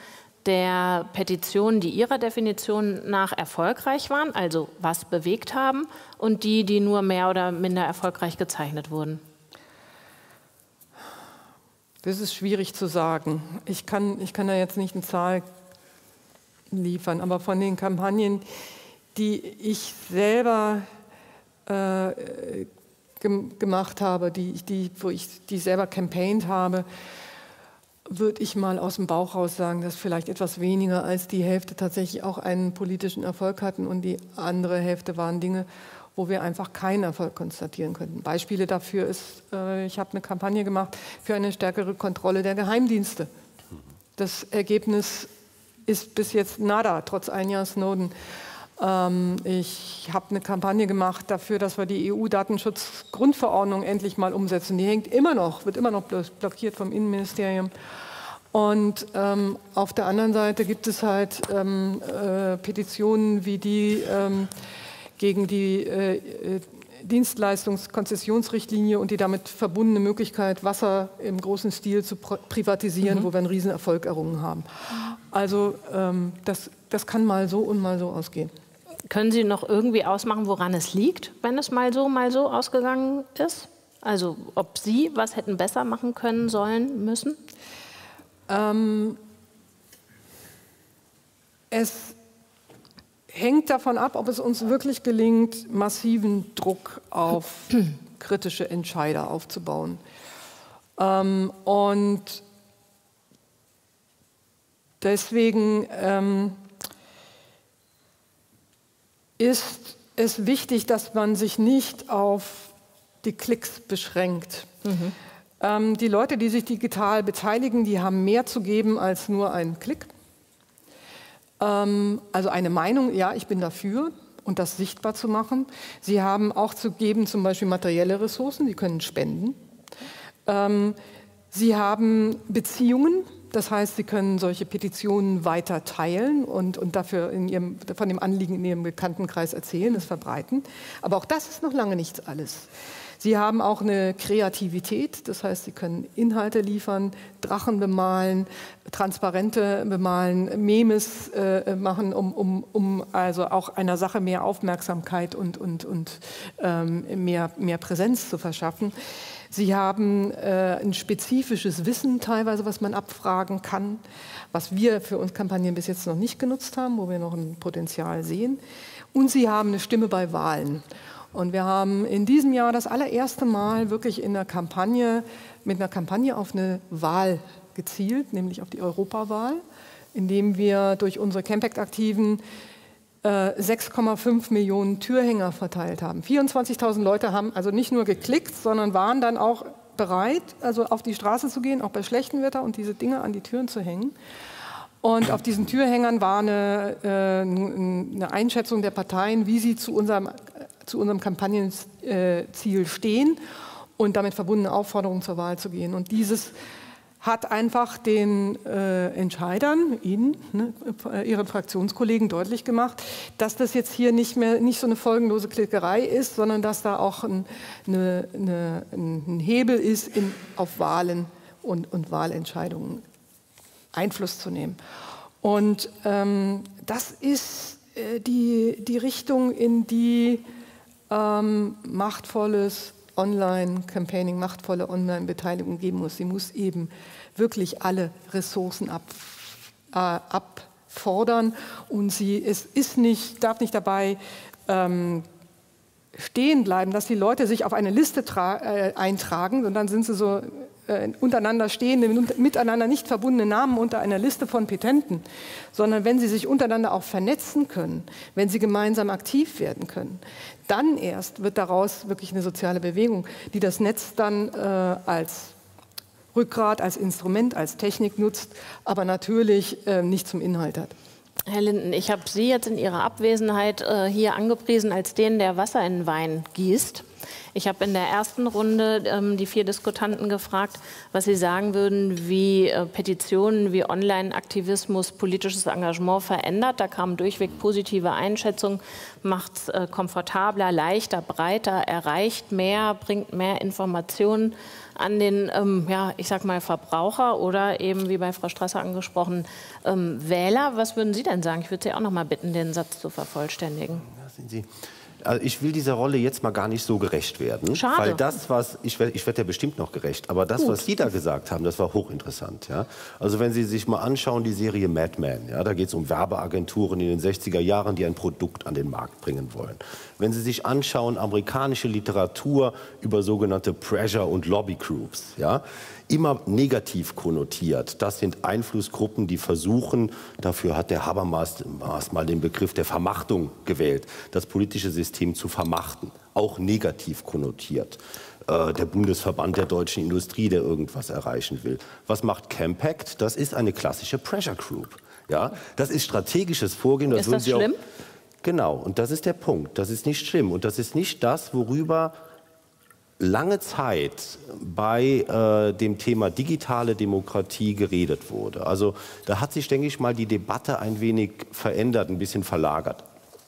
der Petitionen, die Ihrer Definition nach erfolgreich waren, also was bewegt haben, und die, die nur mehr oder minder erfolgreich gezeichnet wurden? Das ist schwierig zu sagen. Ich kann, ich kann da jetzt nicht eine Zahl liefern, aber von den Kampagnen, die ich selber äh, gemacht habe, die, die, wo ich die selber campaigned habe, würde ich mal aus dem Bauch raus sagen, dass vielleicht etwas weniger als die Hälfte tatsächlich auch einen politischen Erfolg hatten und die andere Hälfte waren Dinge, wo wir einfach keinen Erfolg konstatieren könnten. Beispiele dafür ist, äh, ich habe eine Kampagne gemacht für eine stärkere Kontrolle der Geheimdienste. Das Ergebnis ist bis jetzt nada, trotz ein Jahr Snowden. Ähm, ich habe eine Kampagne gemacht dafür, dass wir die E U-Datenschutzgrundverordnung endlich mal umsetzen. Die hängt immer noch, wird immer noch blockiert vom Innenministerium. Und ähm, auf der anderen Seite gibt es halt ähm, äh, Petitionen wie die ähm, gegen die äh, äh, Dienstleistungskonzessionsrichtlinie und die damit verbundene Möglichkeit, Wasser im großen Stil zu privatisieren, mhm. wo wir einen Riesenerfolg errungen haben. Also ähm, das, das kann mal so und mal so ausgehen. Können Sie noch irgendwie ausmachen, woran es liegt, wenn es mal so, mal so ausgegangen ist? Also ob Sie was hätten besser machen können, sollen, müssen? Ähm, es hängt davon ab, ob es uns wirklich gelingt, massiven Druck auf kritische Entscheider aufzubauen. Ähm, und deswegen ähm, ist es wichtig, dass man sich nicht auf die Klicks beschränkt. Mhm. Ähm, die Leute, die sich digital beteiligen, die haben mehr zu geben als nur einen Klick. Ähm, also eine Meinung, ja, ich bin dafür, und das sichtbar zu machen. Sie haben auch zu geben, zum Beispiel materielle Ressourcen, die können spenden. Ähm, sie haben Beziehungen. Das heißt, Sie können solche Petitionen weiter teilen und, und dafür in ihrem, von dem Anliegen in Ihrem Bekanntenkreis erzählen, es verbreiten. Aber auch das ist noch lange nicht alles. Sie haben auch eine Kreativität, das heißt, Sie können Inhalte liefern, Drachen bemalen, Transparente bemalen, Memes äh, machen, um, um, um also auch einer Sache mehr Aufmerksamkeit und, und, und ähm, mehr, mehr Präsenz zu verschaffen. Sie haben äh, ein spezifisches Wissen teilweise, was man abfragen kann, was wir für uns Kampagnen bis jetzt noch nicht genutzt haben, wo wir noch ein Potenzial sehen. Und Sie haben eine Stimme bei Wahlen. Und wir haben in diesem Jahr das allererste Mal wirklich in der Kampagne, mit einer Kampagne auf eine Wahl gezielt, nämlich auf die Europawahl. indem wir durch unsere Campact-Aktiven sechs Komma fünf Millionen Türhänger verteilt haben. vierundzwanzigtausend Leute haben also nicht nur geklickt, sondern waren dann auch bereit, also auf die Straße zu gehen, auch bei schlechtem Wetter, und diese Dinge an die Türen zu hängen. Und auf diesen Türhängern war eine, eine Einschätzung der Parteien, wie sie zu unserem, zu unserem Kampagnenziel stehen und damit verbundene Aufforderungen zur Wahl zu gehen. Und dieses hat einfach den äh, Entscheidern, Ihnen, ne, Ihren Fraktionskollegen deutlich gemacht, dass das jetzt hier nicht mehr nicht so eine folgenlose Klickerei ist, sondern dass da auch ein, eine, eine, ein Hebel ist, in, auf Wahlen und, und Wahlentscheidungen Einfluss zu nehmen. Und ähm, das ist äh, die, die Richtung, in die ähm, machtvolles Online-Campaigning, machtvolle Online-Beteiligung geben muss. Sie muss eben wirklich alle Ressourcen ab, äh, abfordern, und sie, es ist nicht, darf nicht dabei ähm, stehen bleiben, dass die Leute sich auf eine Liste äh, eintragen und dann sind sie so äh, untereinander stehende, miteinander nicht verbundene Namen unter einer Liste von Petenten, sondern wenn sie sich untereinander auch vernetzen können, wenn sie gemeinsam aktiv werden können, dann erst wird daraus wirklich eine soziale Bewegung, die das Netz dann äh, als Rückgrat, als Instrument, als Technik nutzt, aber natürlich äh, nicht zum Inhalt hat. Herr Linden, ich habe Sie jetzt in Ihrer Abwesenheit äh, hier angepriesen als den, der Wasser in Wein gießt. Ich habe in der ersten Runde ähm, die vier Diskutanten gefragt, was sie sagen würden, wie äh, Petitionen, wie Online-Aktivismus politisches Engagement verändert. Da kamen durchweg positive Einschätzungen, macht es äh, komfortabler, leichter, breiter, erreicht mehr, bringt mehr Informationen an den, ähm, ja, ich sag mal, Verbraucher oder eben, wie bei Frau Strasser angesprochen, ähm, Wähler. Was würden Sie denn sagen? Ich würde Sie auch noch mal bitten, den Satz zu vervollständigen. Da sind Sie. Also ich will dieser Rolle jetzt mal gar nicht so gerecht werden. Schade. Weil das, was, ich werde ich werd ja bestimmt noch gerecht, aber das, Gut. was Sie da gesagt haben, das war hochinteressant. Ja? Also wenn Sie sich mal anschauen, die Serie Mad Men, ja? Da geht es um Werbeagenturen in den sechziger Jahren, die ein Produkt an den Markt bringen wollen. Wenn Sie sich anschauen, amerikanische Literatur über sogenannte Pressure- und Lobbygroups, ja? Immer negativ konnotiert. Das sind Einflussgruppen, die versuchen, dafür hat der Habermas mal den Begriff der Vermachtung gewählt, das politische System zu vermachten, auch negativ konnotiert. Äh, der Bundesverband der deutschen Industrie, der irgendwas erreichen will. Was macht Campact? Das ist eine klassische Pressure Group. Ja? Das ist strategisches Vorgehen. Das ist das schlimm? Genau, und das ist der Punkt. Das ist nicht schlimm und das ist nicht das, worüber lange Zeit bei äh, dem Thema digitale Demokratie geredet wurde. Also da hat sich, denke ich mal, die Debatte ein wenig verändert, ein bisschen verlagert.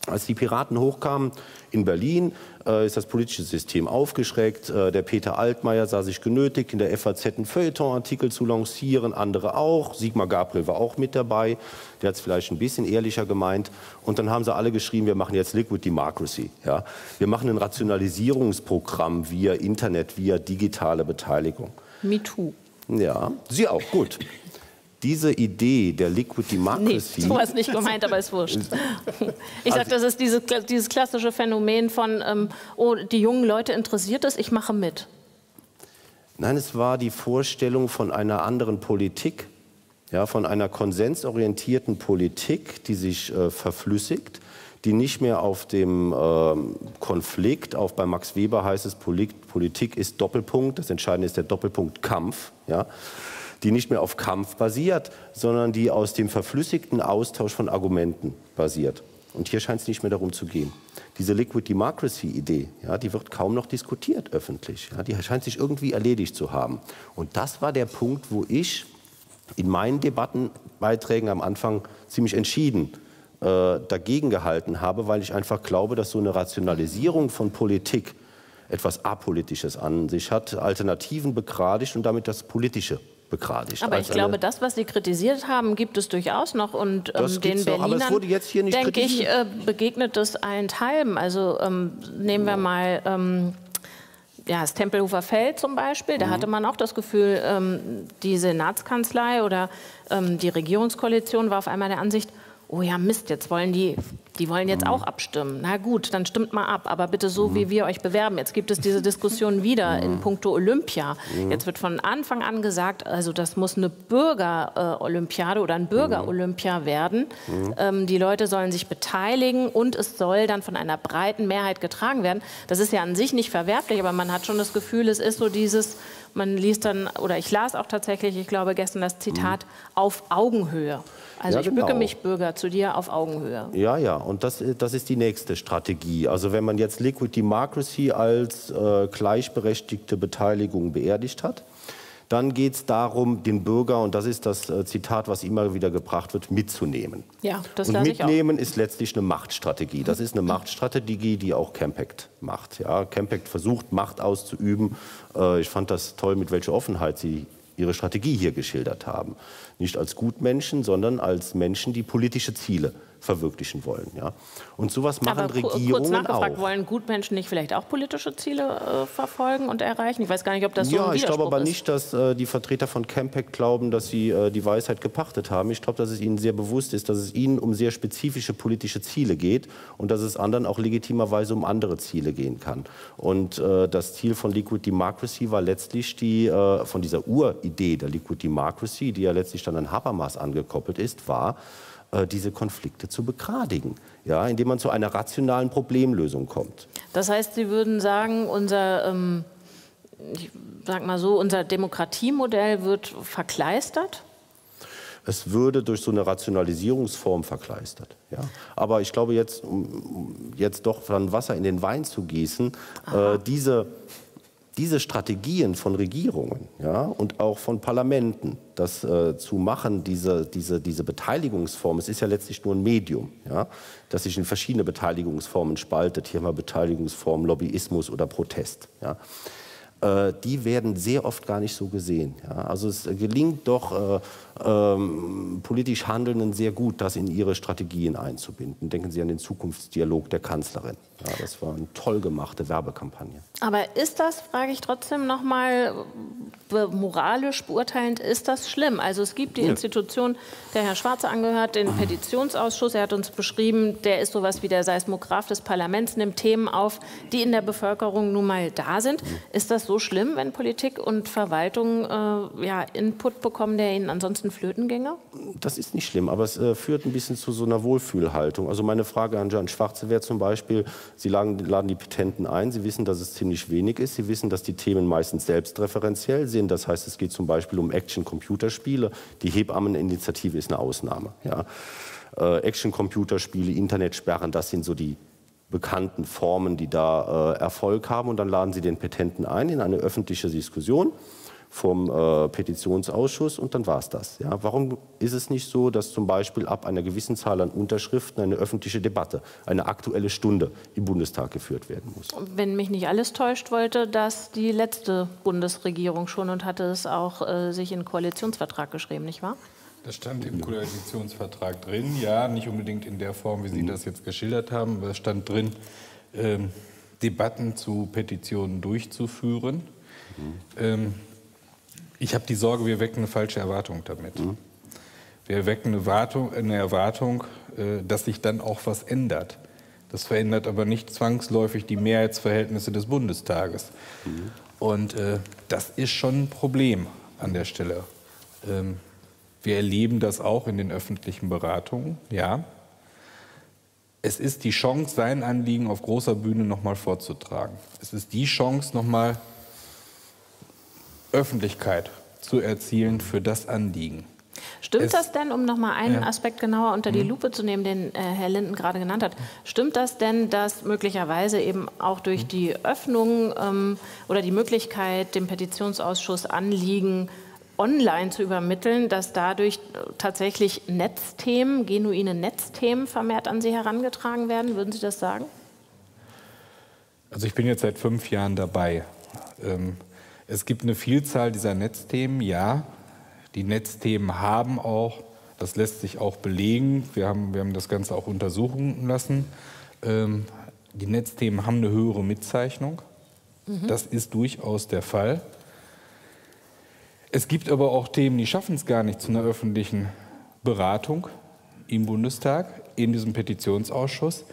Als die Piraten hochkamen in Berlin, äh, ist das politische System aufgeschreckt. Äh, der Peter Altmaier sah sich genötigt, in der F A Z einen Feuilleton-Artikel zu lancieren, andere auch. Sigmar Gabriel war auch mit dabei, der hat es vielleicht ein bisschen ehrlicher gemeint. Und dann haben sie alle geschrieben, wir machen jetzt Liquid Democracy. Ja? Wir machen ein Rationalisierungsprogramm via Internet, via digitale Beteiligung. Me too. Ja, Sie auch, gut. Diese Idee der Liquid Democracy... Nee, so war es nicht gemeint, aber ist wurscht. Ich sage, das ist dieses, dieses klassische Phänomen von, ähm, oh, die jungen Leute interessiert es, ich mache mit. Nein, es war die Vorstellung von einer anderen Politik, ja, von einer konsensorientierten Politik, die sich äh, verflüssigt, die nicht mehr auf dem äh, Konflikt, auf, bei Max Weber heißt es, Polit, Politik ist Doppelpunkt, das Entscheidende ist der Doppelpunkt Kampf, ja, die nicht mehr auf Kampf basiert, sondern die aus dem verflüssigten Austausch von Argumenten basiert. Und hier scheint es nicht mehr darum zu gehen. Diese Liquid Democracy-Idee, ja, die wird kaum noch diskutiert öffentlich. Ja, die scheint sich irgendwie erledigt zu haben. Und das war der Punkt, wo ich in meinen Debattenbeiträgen am Anfang ziemlich entschieden äh, dagegen gehalten habe, weil ich einfach glaube, dass so eine Rationalisierung von Politik etwas Apolitisches an sich hat, Alternativen begradigt und damit das Politische begradigt. Aber ich glaube, das, was Sie kritisiert haben, gibt es durchaus noch. Und ähm, den Berlinern, denke ich, äh, begegnet es allenthalben. Also ähm, nehmen wir mal ähm, ja, das Tempelhofer Feld zum Beispiel. Da mhm. hatte man auch das Gefühl, ähm, die Senatskanzlei oder ähm, die Regierungskoalition war auf einmal der Ansicht, oh ja Mist, jetzt wollen die, die wollen jetzt auch abstimmen. Na gut, dann stimmt mal ab, aber bitte so, wie wir euch bewerben. Jetzt gibt es diese Diskussion wieder in puncto Olympia. Jetzt wird von Anfang an gesagt, also das muss eine Bürger-Olympiade oder ein Bürger-Olympia werden. Ähm, die Leute sollen sich beteiligen und es soll dann von einer breiten Mehrheit getragen werden. Das ist ja an sich nicht verwerflich, aber man hat schon das Gefühl, es ist so dieses, man liest dann, oder ich las auch tatsächlich, ich glaube gestern das Zitat, auf Augenhöhe. Also ja, ich bücke genau. mich, Bürger, zu dir auf Augenhöhe. Ja, ja, und das, das ist die nächste Strategie. Also wenn man jetzt Liquid Democracy als äh, gleichberechtigte Beteiligung beerdigt hat, dann geht es darum, den Bürger, und das ist das äh, Zitat, was immer wieder gebracht wird, mitzunehmen. Ja, das und mitnehmen ich auch. ist letztlich eine Machtstrategie. Das ist eine Machtstrategie, die auch Campact macht. Ja, Campact versucht, Macht auszuüben. Äh, ich fand das toll, mit welcher Offenheit sie ihre Strategie hier geschildert haben. Nicht als Gutmenschen, sondern als Menschen, die politische Ziele verwirklichen wollen. Ja. Und sowas machen aber Regierungen kurz nachgefragt, auch. Wollen Gutmenschen nicht vielleicht auch politische Ziele äh, verfolgen und erreichen? Ich weiß gar nicht, ob das so ein Widerspruch ist. Ja, ich glaube aber nicht, dass äh, die Vertreter von Campact glauben, dass sie äh, die Weisheit gepachtet haben. Ich glaube, dass es ihnen sehr bewusst ist, dass es ihnen um sehr spezifische politische Ziele geht und dass es anderen auch legitimerweise um andere Ziele gehen kann. Und äh, das Ziel von Liquid Democracy war letztlich die, äh, von dieser Uridee der Liquid Democracy, die ja letztlich dann an Habermas angekoppelt ist, war, diese Konflikte zu begradigen, ja, indem man zu einer rationalen Problemlösung kommt. Das heißt, Sie würden sagen, unser, ähm, ich sag mal so, unser Demokratiemodell wird verkleistert? Es würde durch so eine Rationalisierungsform verkleistert. Ja. Aber ich glaube, jetzt, um jetzt doch dann Wasser in den Wein zu gießen, äh, diese... Diese Strategien von Regierungen, ja, und auch von Parlamenten, das äh, zu machen, diese, diese, diese Beteiligungsform, es ist ja letztlich nur ein Medium, ja, das sich in verschiedene Beteiligungsformen spaltet, hier mal Beteiligungsform, Lobbyismus oder Protest. Ja. Äh, die werden sehr oft gar nicht so gesehen. Ja. Also es gelingt doch äh, ähm, politisch Handelnden sehr gut, das in ihre Strategien einzubinden. Denken Sie an den Zukunftsdialog der Kanzlerin. Ja, das war eine toll gemachte Werbekampagne. Aber ist das, frage ich trotzdem noch mal moralisch beurteilend, ist das schlimm? Also es gibt die ja. Institution, der Herr Schwartze angehört, den Petitionsausschuss. Er hat uns beschrieben, der ist sowas wie der Seismograf des Parlaments, nimmt Themen auf, die in der Bevölkerung nun mal da sind. Mhm. Ist das so schlimm, wenn Politik und Verwaltung äh, ja, Input bekommen, der ihnen ansonsten flöten ginge? Das ist nicht schlimm, aber es äh, führt ein bisschen zu so einer Wohlfühlhaltung. Also meine Frage an Herrn Schwartze wäre zum Beispiel, Sie laden die Petenten ein, Sie wissen, dass es ziemlich wenig ist, Sie wissen, dass die Themen meistens selbstreferenziell sind. Das heißt, es geht zum Beispiel um Action-Computerspiele. Die Hebammeninitiative ist eine Ausnahme. Ja. Äh, Action-Computerspiele, Internetsperren, das sind so die bekannten Formen, die da äh, Erfolg haben. Und dann laden Sie den Petenten ein in eine öffentliche Diskussion vom äh, Petitionsausschuss und dann war es das. Ja? Warum ist es nicht so, dass zum Beispiel ab einer gewissen Zahl an Unterschriften eine öffentliche Debatte, eine aktuelle Stunde im Bundestag geführt werden muss? Wenn mich nicht alles täuscht, wollte das die letzte Bundesregierung schon und hatte es auch äh, sich in den Koalitionsvertrag geschrieben, nicht wahr? Das stand im Koalitionsvertrag drin, ja, nicht unbedingt in der Form, wie Sie mhm. das jetzt geschildert haben, aber es stand drin, ähm, Debatten zu Petitionen durchzuführen. Mhm. Ähm, Ich habe die Sorge, wir wecken eine falsche Erwartung damit. Mhm. Wir wecken eine, Wartung, eine Erwartung, dass sich dann auch was ändert. Das verändert aber nicht zwangsläufig die Mehrheitsverhältnisse des Bundestages. Mhm. Und äh, das ist schon ein Problem an der Stelle. Ähm, wir erleben das auch in den öffentlichen Beratungen, ja. Es ist die Chance, sein Anliegen auf großer Bühne nochmal vorzutragen. Es ist die Chance, nochmal Öffentlichkeit zu erzielen für das Anliegen. Stimmt es, das denn, um noch mal einen ja. Aspekt genauer unter die Lupe zu nehmen, den äh, Herr Linden gerade genannt hat, stimmt das denn, dass möglicherweise eben auch durch mhm. die Öffnung ähm, oder die Möglichkeit, dem Petitionsausschuss Anliegen online zu übermitteln, dass dadurch tatsächlich Netzthemen, genuine Netzthemen vermehrt an Sie herangetragen werden? Würden Sie das sagen? Also ich bin jetzt seit fünf Jahren dabei. Ähm, Es gibt eine Vielzahl dieser Netzthemen, ja. Die Netzthemen haben auch, das lässt sich auch belegen, wir haben, wir haben das Ganze auch untersuchen lassen, ähm, die Netzthemen haben eine höhere Mitzeichnung. Mhm. Das ist durchaus der Fall. Es gibt aber auch Themen, die schaffen es gar nicht zu einer öffentlichen Beratung. im Bundestag, in diesem Petitionsausschuss.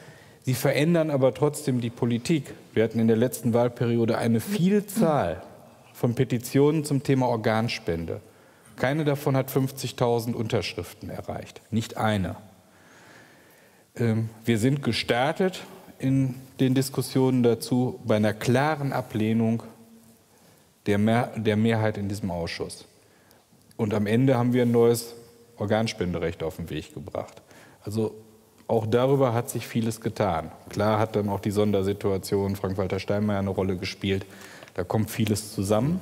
Sie verändern aber trotzdem die Politik. Wir hatten in der letzten Wahlperiode eine Vielzahl von Petitionen zum Thema Organspende. Keine davon hat fünfzigtausend Unterschriften erreicht, nicht eine. Wir sind gestartet in den Diskussionen dazu bei einer klaren Ablehnung der, Mehr, der Mehrheit in diesem Ausschuss. Und am Ende haben wir ein neues Organspenderecht auf den Weg gebracht. Also auch darüber hat sich vieles getan. Klar hat dann auch die Sondersituation Frank-Walter Steinmeier eine Rolle gespielt. Da kommt vieles zusammen.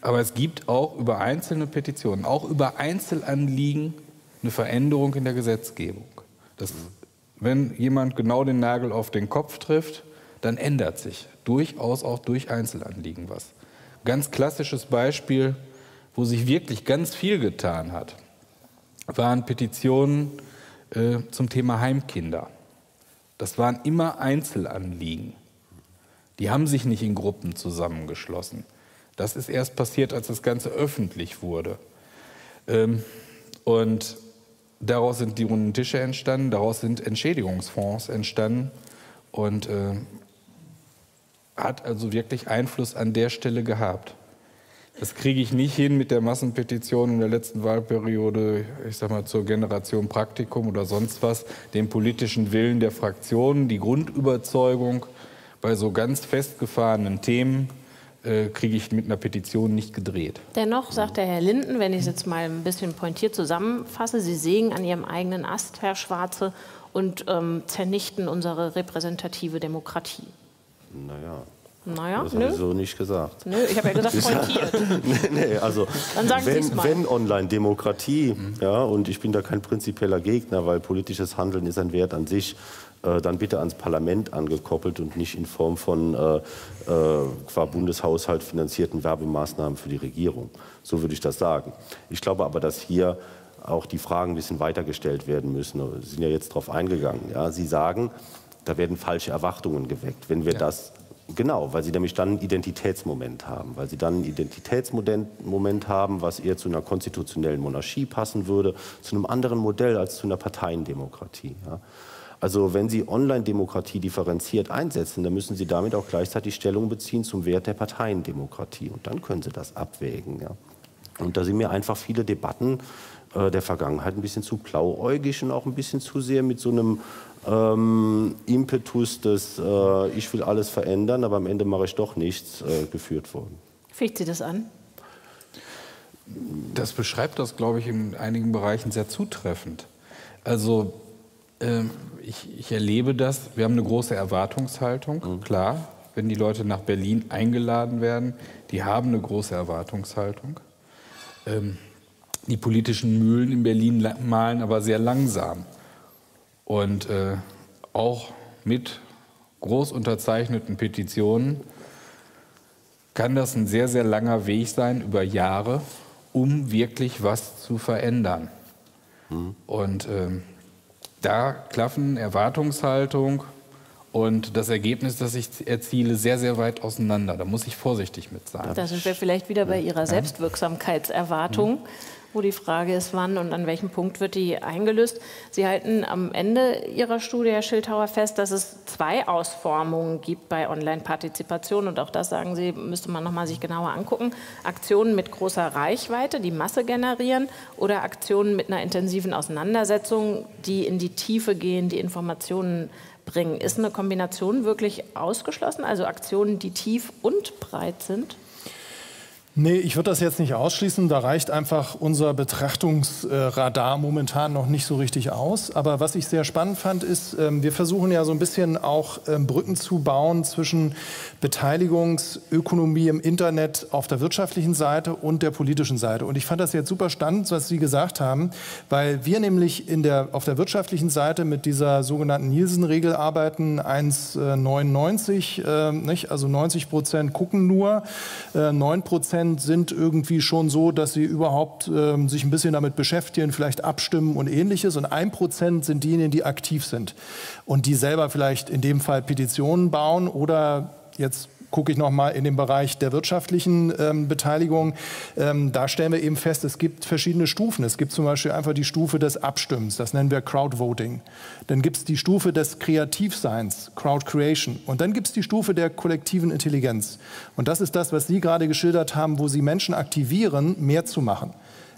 Aber es gibt auch über einzelne Petitionen, auch über Einzelanliegen eine Veränderung in der Gesetzgebung. Das, wenn jemand genau den Nagel auf den Kopf trifft, dann ändert sich durchaus auch durch Einzelanliegen was. Ganz klassisches Beispiel, wo sich wirklich ganz viel getan hat, waren Petitionen äh, zum Thema Heimkinder. Das waren immer Einzelanliegen. Die haben sich nicht in Gruppen zusammengeschlossen. Das ist erst passiert, als das Ganze öffentlich wurde. Ähm, und daraus sind die runden Tische entstanden, daraus sind Entschädigungsfonds entstanden und äh, hat also wirklich Einfluss an der Stelle gehabt. Das kriege ich nicht hin mit der Massenpetition in der letzten Wahlperiode, ich sag mal zur Generation Praktikum oder sonst was, den politischen Willen der Fraktionen, die Grundüberzeugung bei so ganz festgefahrenen Themen kriege ich mit einer Petition nicht gedreht. Dennoch sagt der Herr Linden, wenn ich es jetzt mal ein bisschen pointiert zusammenfasse, Sie sägen an Ihrem eigenen Ast, Herr Schwartze, und ähm, zernichten unsere repräsentative Demokratie. Naja, naja das habe ich so nicht gesagt. Nö, ich habe ja gesagt pointiert. nee, nee, also, Dann sagen wenn, Sie wenn Online-Demokratie, mhm. ja, und ich bin da kein prinzipieller Gegner, weil politisches Handeln ist ein Wert an sich, dann bitte ans Parlament angekoppelt und nicht in Form von äh, äh, qua Bundeshaushalt finanzierten Werbemaßnahmen für die Regierung. So würde ich das sagen. Ich glaube aber, dass hier auch die Fragen ein bisschen weitergestellt werden müssen. Sie sind ja jetzt darauf eingegangen. Ja? Sie sagen, da werden falsche Erwartungen geweckt. Wenn wir ja. das, genau, weil Sie nämlich dann einen Identitätsmoment haben. Weil Sie dann einen Identitätsmoment haben, was eher zu einer konstitutionellen Monarchie passen würde, zu einem anderen Modell als zu einer Parteiendemokratie. Ja? Also wenn Sie Online-Demokratie differenziert einsetzen, dann müssen Sie damit auch gleichzeitig Stellung beziehen zum Wert der Parteiendemokratie. Und dann können Sie das abwägen. Ja. Und da sind mir einfach viele Debatten äh, der Vergangenheit ein bisschen zu blauäugig und auch ein bisschen zu sehr mit so einem ähm, Impetus des äh, ich will alles verändern, aber am Ende mache ich doch nichts, äh, geführt worden. Ficht Sie das an? Das beschreibt das, glaube ich, in einigen Bereichen sehr zutreffend. Also Ich, ich erlebe das, wir haben eine große Erwartungshaltung, klar, wenn die Leute nach Berlin eingeladen werden, die haben eine große Erwartungshaltung. Ähm, die politischen Mühlen in Berlin mahlen aber sehr langsam und äh, auch mit groß unterzeichneten Petitionen kann das ein sehr, sehr langer Weg sein über Jahre, um wirklich was zu verändern. Mhm. Und ähm, da klaffen Erwartungshaltung und das Ergebnis, das ich erziele, sehr, sehr weit auseinander. Da muss ich vorsichtig mit sein. Da sind wir vielleicht wieder bei Ihrer Selbstwirksamkeitserwartung, wo die Frage ist, wann und an welchem Punkt wird die eingelöst. Sie halten am Ende Ihrer Studie, Herr Schildhauer, fest, dass es zwei Ausformungen gibt bei Online-Partizipation. Und auch das, sagen Sie, müsste man noch mal sich genauer angucken. Aktionen mit großer Reichweite, die Masse generieren, oder Aktionen mit einer intensiven Auseinandersetzung, die in die Tiefe gehen, die Informationen bringen. Ist eine Kombination wirklich ausgeschlossen? Also Aktionen, die tief und breit sind? Nee, ich würde das jetzt nicht ausschließen. Da reicht einfach unser Betrachtungsradar momentan noch nicht so richtig aus. Aber was ich sehr spannend fand, ist, wir versuchen ja so ein bisschen auch Brücken zu bauen zwischen Beteiligungsökonomie im Internet auf der wirtschaftlichen Seite und der politischen Seite. Und ich fand das jetzt super spannend, was Sie gesagt haben, weil wir nämlich in der, auf der wirtschaftlichen Seite mit dieser sogenannten Nielsen-Regel arbeiten, eins Komma neunundneunzig, äh, nicht? Also neunzig Prozent gucken nur, äh, neun Prozent sind irgendwie schon so, dass sie überhaupt ähm, sich ein bisschen damit beschäftigen, vielleicht abstimmen und Ähnliches. Und ein Prozent sind diejenigen, die aktiv sind und die selber vielleicht in dem Fall Petitionen bauen oder jetzt gucke ich nochmal in den Bereich der wirtschaftlichen ähm, Beteiligung. Ähm, da stellen wir eben fest, es gibt verschiedene Stufen. Es gibt zum Beispiel einfach die Stufe des Abstimmens, das nennen wir Crowdvoting. Dann gibt es die Stufe des Kreativseins, Crowd Creation. Und dann gibt es die Stufe der kollektiven Intelligenz. Und das ist das, was Sie gerade geschildert haben, wo Sie Menschen aktivieren, mehr zu machen.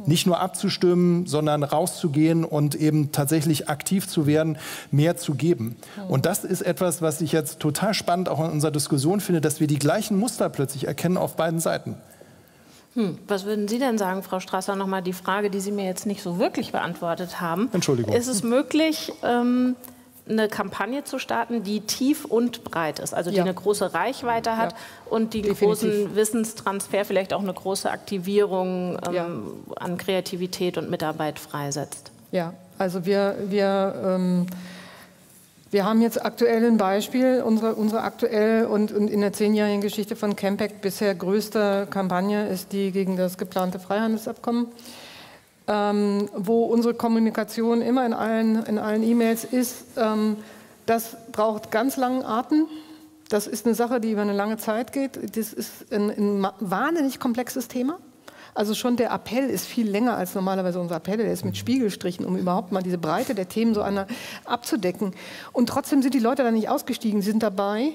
Nicht nur abzustimmen, sondern rauszugehen und eben tatsächlich aktiv zu werden, mehr zu geben. Und das ist etwas, was ich jetzt total spannend auch in unserer Diskussion finde, dass wir die gleichen Muster plötzlich erkennen auf beiden Seiten. Hm. Was würden Sie denn sagen, Frau Strasser, nochmal die Frage, die Sie mir jetzt nicht so wirklich beantwortet haben. Entschuldigung. Ist es möglich, ähm, eine Kampagne zu starten, die tief und breit ist, also die ja. eine große Reichweite hat ja. und die Definitiv. großen Wissenstransfer, vielleicht auch eine große Aktivierung ähm, ja. an Kreativität und Mitarbeit freisetzt? Ja, also wir... wir ähm Wir haben jetzt aktuell ein Beispiel, unsere, unsere aktuell und, und in der zehnjährigen Geschichte von Campact bisher größte Kampagne ist die gegen das geplante Freihandelsabkommen, ähm, wo unsere Kommunikation immer in allen in allen E-Mails ist, ähm, das braucht ganz langen Atem, das ist eine Sache, die über eine lange Zeit geht, das ist ein, ein wahnsinnig komplexes Thema. Also schon der Appell ist viel länger als normalerweise unser Appell, der ist mit Spiegelstrichen, um überhaupt mal diese Breite der Themen so abzudecken. Und trotzdem sind die Leute da nicht ausgestiegen, sie sind dabei.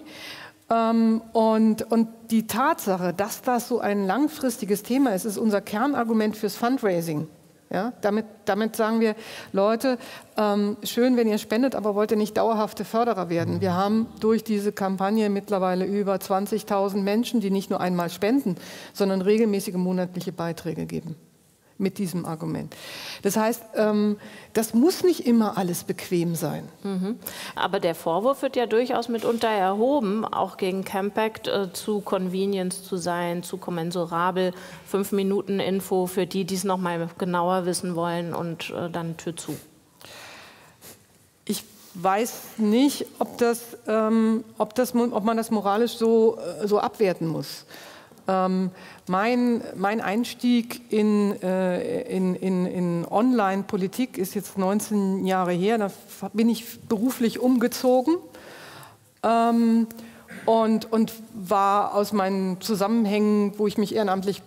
Und, und die Tatsache, dass das so ein langfristiges Thema ist, ist unser Kernargument fürs Fundraising. Ja, damit, damit sagen wir, Leute, ähm, schön, wenn ihr spendet, aber wollt ihr nicht dauerhafte Förderer werden. Wir haben durch diese Kampagne mittlerweile über zwanzigtausend Menschen, die nicht nur einmal spenden, sondern regelmäßige monatliche Beiträge geben. Mit diesem Argument. Das heißt, ähm, das muss nicht immer alles bequem sein. Mhm. Aber der Vorwurf wird ja durchaus mitunter erhoben, auch gegen Campact äh, zu Convenience zu sein, zu kommensurabel, fünf Minuten Info für die, die es noch mal genauer wissen wollen und äh, dann Tür zu. Ich weiß nicht, ob, das, ähm, ob, das, ob man das moralisch so, so abwerten muss. Ähm, mein, mein Einstieg in, äh, in, in, in Online-Politik ist jetzt neunzehn Jahre her. Da bin ich beruflich umgezogen ähm, und, und war aus meinen Zusammenhängen, wo ich mich ehrenamtlich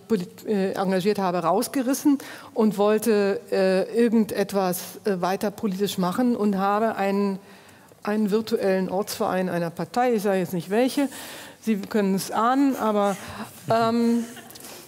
äh, engagiert habe, rausgerissen und wollte äh, irgendetwas äh, weiter politisch machen und habe einen, einen virtuellen Ortsverein einer Partei, ich sage jetzt nicht welche, Sie können es ahnen, aber ähm,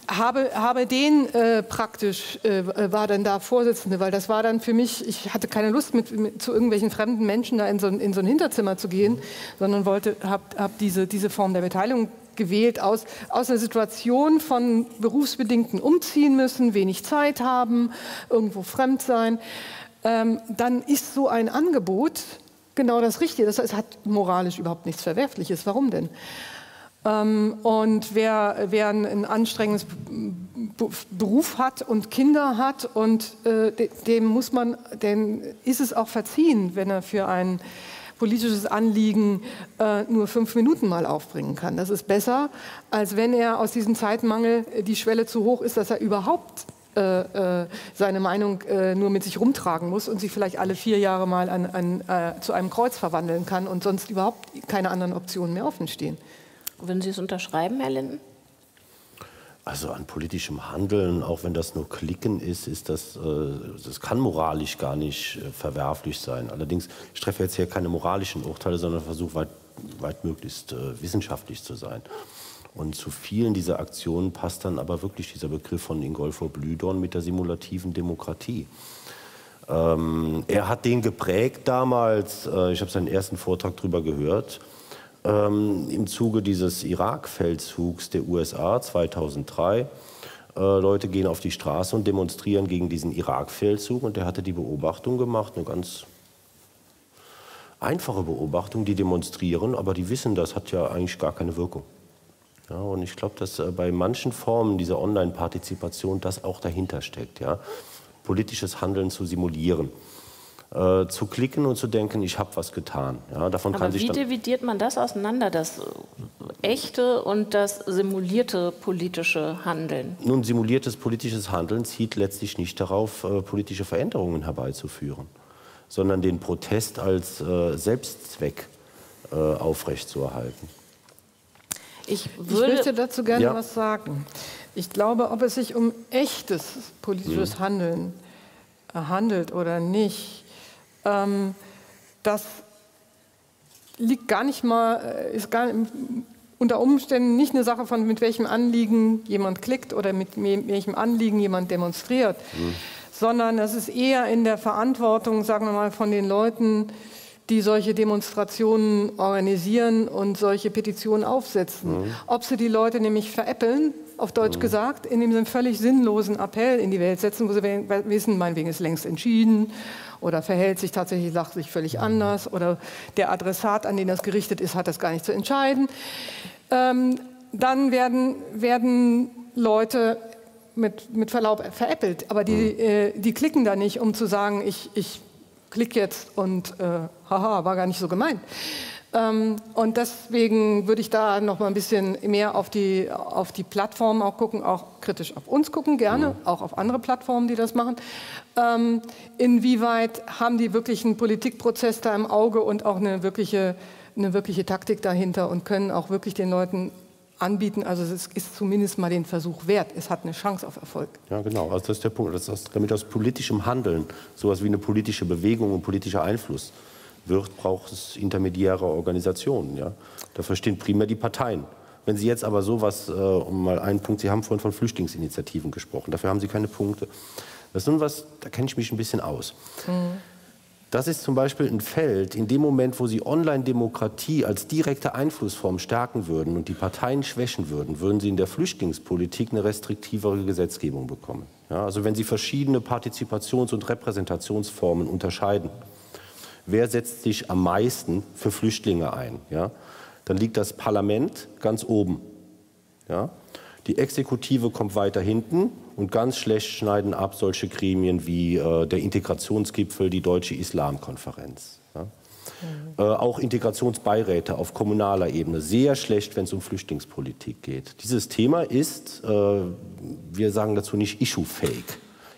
habe, habe den äh, praktisch, äh, war dann da Vorsitzende, weil das war dann für mich, ich hatte keine Lust, mit, mit, zu irgendwelchen fremden Menschen da in so, in so ein Hinterzimmer zu gehen, sondern wollte, habe hab diese, diese Form der Beteiligung gewählt, aus, aus einer Situation von berufsbedingten umziehen müssen, wenig Zeit haben, irgendwo fremd sein. Ähm, dann ist so ein Angebot genau das Richtige. Das heißt, es hat moralisch überhaupt nichts Verwerfliches. Warum denn? Und wer, wer einen anstrengenden Beruf hat und Kinder hat, und äh, dem muss man, dem ist es auch verziehen, wenn er für ein politisches Anliegen äh, nur fünf Minuten mal aufbringen kann. Das ist besser, als wenn er aus diesem Zeitmangel die Schwelle zu hoch ist, dass er überhaupt äh, seine Meinung äh, nur mit sich rumtragen muss und sich vielleicht alle vier Jahre mal an, an, äh, zu einem Kreuz verwandeln kann und sonst überhaupt keine anderen Optionen mehr offen stehen. Würden Sie es unterschreiben, Herr Linden? Also an politischem Handeln, auch wenn das nur Klicken ist, ist das, äh, das kann moralisch gar nicht äh, verwerflich sein. Allerdings, ich treffe jetzt hier keine moralischen Urteile, sondern versuche weit, weit möglichst äh, wissenschaftlich zu sein. Und zu vielen dieser Aktionen passt dann aber wirklich dieser Begriff von Ingolfo Blüdorn mit der simulativen Demokratie. Ähm, er hat den geprägt damals, äh, ich habe seinen ersten Vortrag darüber gehört, Ähm, im Zuge dieses Irak-Feldzugs der U S A zweitausenddrei. Äh, Leute gehen auf die Straße und demonstrieren gegen diesen Irak-Feldzug. Und der hatte die Beobachtung gemacht, eine ganz einfache Beobachtung. Die demonstrieren, aber die wissen, das hat ja eigentlich gar keine Wirkung. Ja, und ich glaube, dass äh, bei manchen Formen dieser Online-Partizipation das auch dahinter steckt. Ja? Politisches Handeln zu simulieren. Äh, zu klicken und zu denken, ich habe was getan. Ja, davon kann sich dann wie dividiert man das auseinander, das echte und das simulierte politische Handeln? Nun, simuliertes politisches Handeln zielt letztlich nicht darauf, äh, politische Veränderungen herbeizuführen, sondern den Protest als äh, Selbstzweck äh, aufrechtzuerhalten. Ich, würde ich möchte dazu gerne ja. was sagen. Ich glaube, ob es sich um echtes politisches mhm. Handeln handelt oder nicht, ähm, das liegt gar nicht mal, ist gar unter Umständen nicht eine Sache von, mit welchem Anliegen jemand klickt oder mit welchem Anliegen jemand demonstriert, mhm. sondern es ist eher in der Verantwortung, sagen wir mal, von den Leuten, die solche Demonstrationen organisieren und solche Petitionen aufsetzen. Mhm. Ob sie die Leute nämlich veräppeln, auf Deutsch mhm. gesagt, indem sie einen völlig sinnlosen Appell in die Welt setzen, wo sie wissen, meinetwegen ist längst entschieden oder verhält sich tatsächlich sachlich völlig mhm. anders oder der Adressat, an den das gerichtet ist, hat das gar nicht zu entscheiden. Ähm, dann werden, werden Leute mit, mit Verlaub veräppelt, aber die, mhm. äh, die klicken da nicht, um zu sagen, ich... ich Klick jetzt und äh, haha, war gar nicht so gemeint. Ähm, und deswegen würde ich da noch mal ein bisschen mehr auf die, auf die Plattformen auch gucken, auch kritisch auf uns gucken, gerne, mhm. auch auf andere Plattformen, die das machen. Ähm, inwieweit haben die wirklich einen Politikprozess da im Auge und auch eine wirkliche, eine wirkliche Taktik dahinter und können auch wirklich den Leuten anbieten, also es ist zumindest mal den Versuch wert. Es hat eine Chance auf Erfolg. Ja, genau. Also das ist der Punkt. Das heißt, damit aus politischem Handeln sowas wie eine politische Bewegung und politischer Einfluss wird, braucht es intermediäre Organisationen. Ja? Dafür stehen primär die Parteien. Wenn Sie jetzt aber sowas, äh, um mal einen Punkt, Sie haben vorhin von Flüchtlingsinitiativen gesprochen, dafür haben Sie keine Punkte. Das ist nun was, da kenne ich mich ein bisschen aus. Mhm. Das ist zum Beispiel ein Feld, in dem Moment, wo Sie Online-Demokratie als direkte Einflussform stärken würden und die Parteien schwächen würden, würden Sie in der Flüchtlingspolitik eine restriktivere Gesetzgebung bekommen. Ja, also wenn Sie verschiedene Partizipations- und Repräsentationsformen unterscheiden, wer setzt sich am meisten für Flüchtlinge ein? Ja, dann liegt das Parlament ganz oben. Ja, die Exekutive kommt weiter hinten. Und ganz schlecht schneiden ab solche Gremien wie äh, der Integrationsgipfel, die Deutsche Islamkonferenz. Ja? Mhm. Äh, auch Integrationsbeiräte auf kommunaler Ebene. Sehr schlecht, wenn es um Flüchtlingspolitik geht. Dieses Thema ist, äh, wir sagen dazu nicht issue-fähig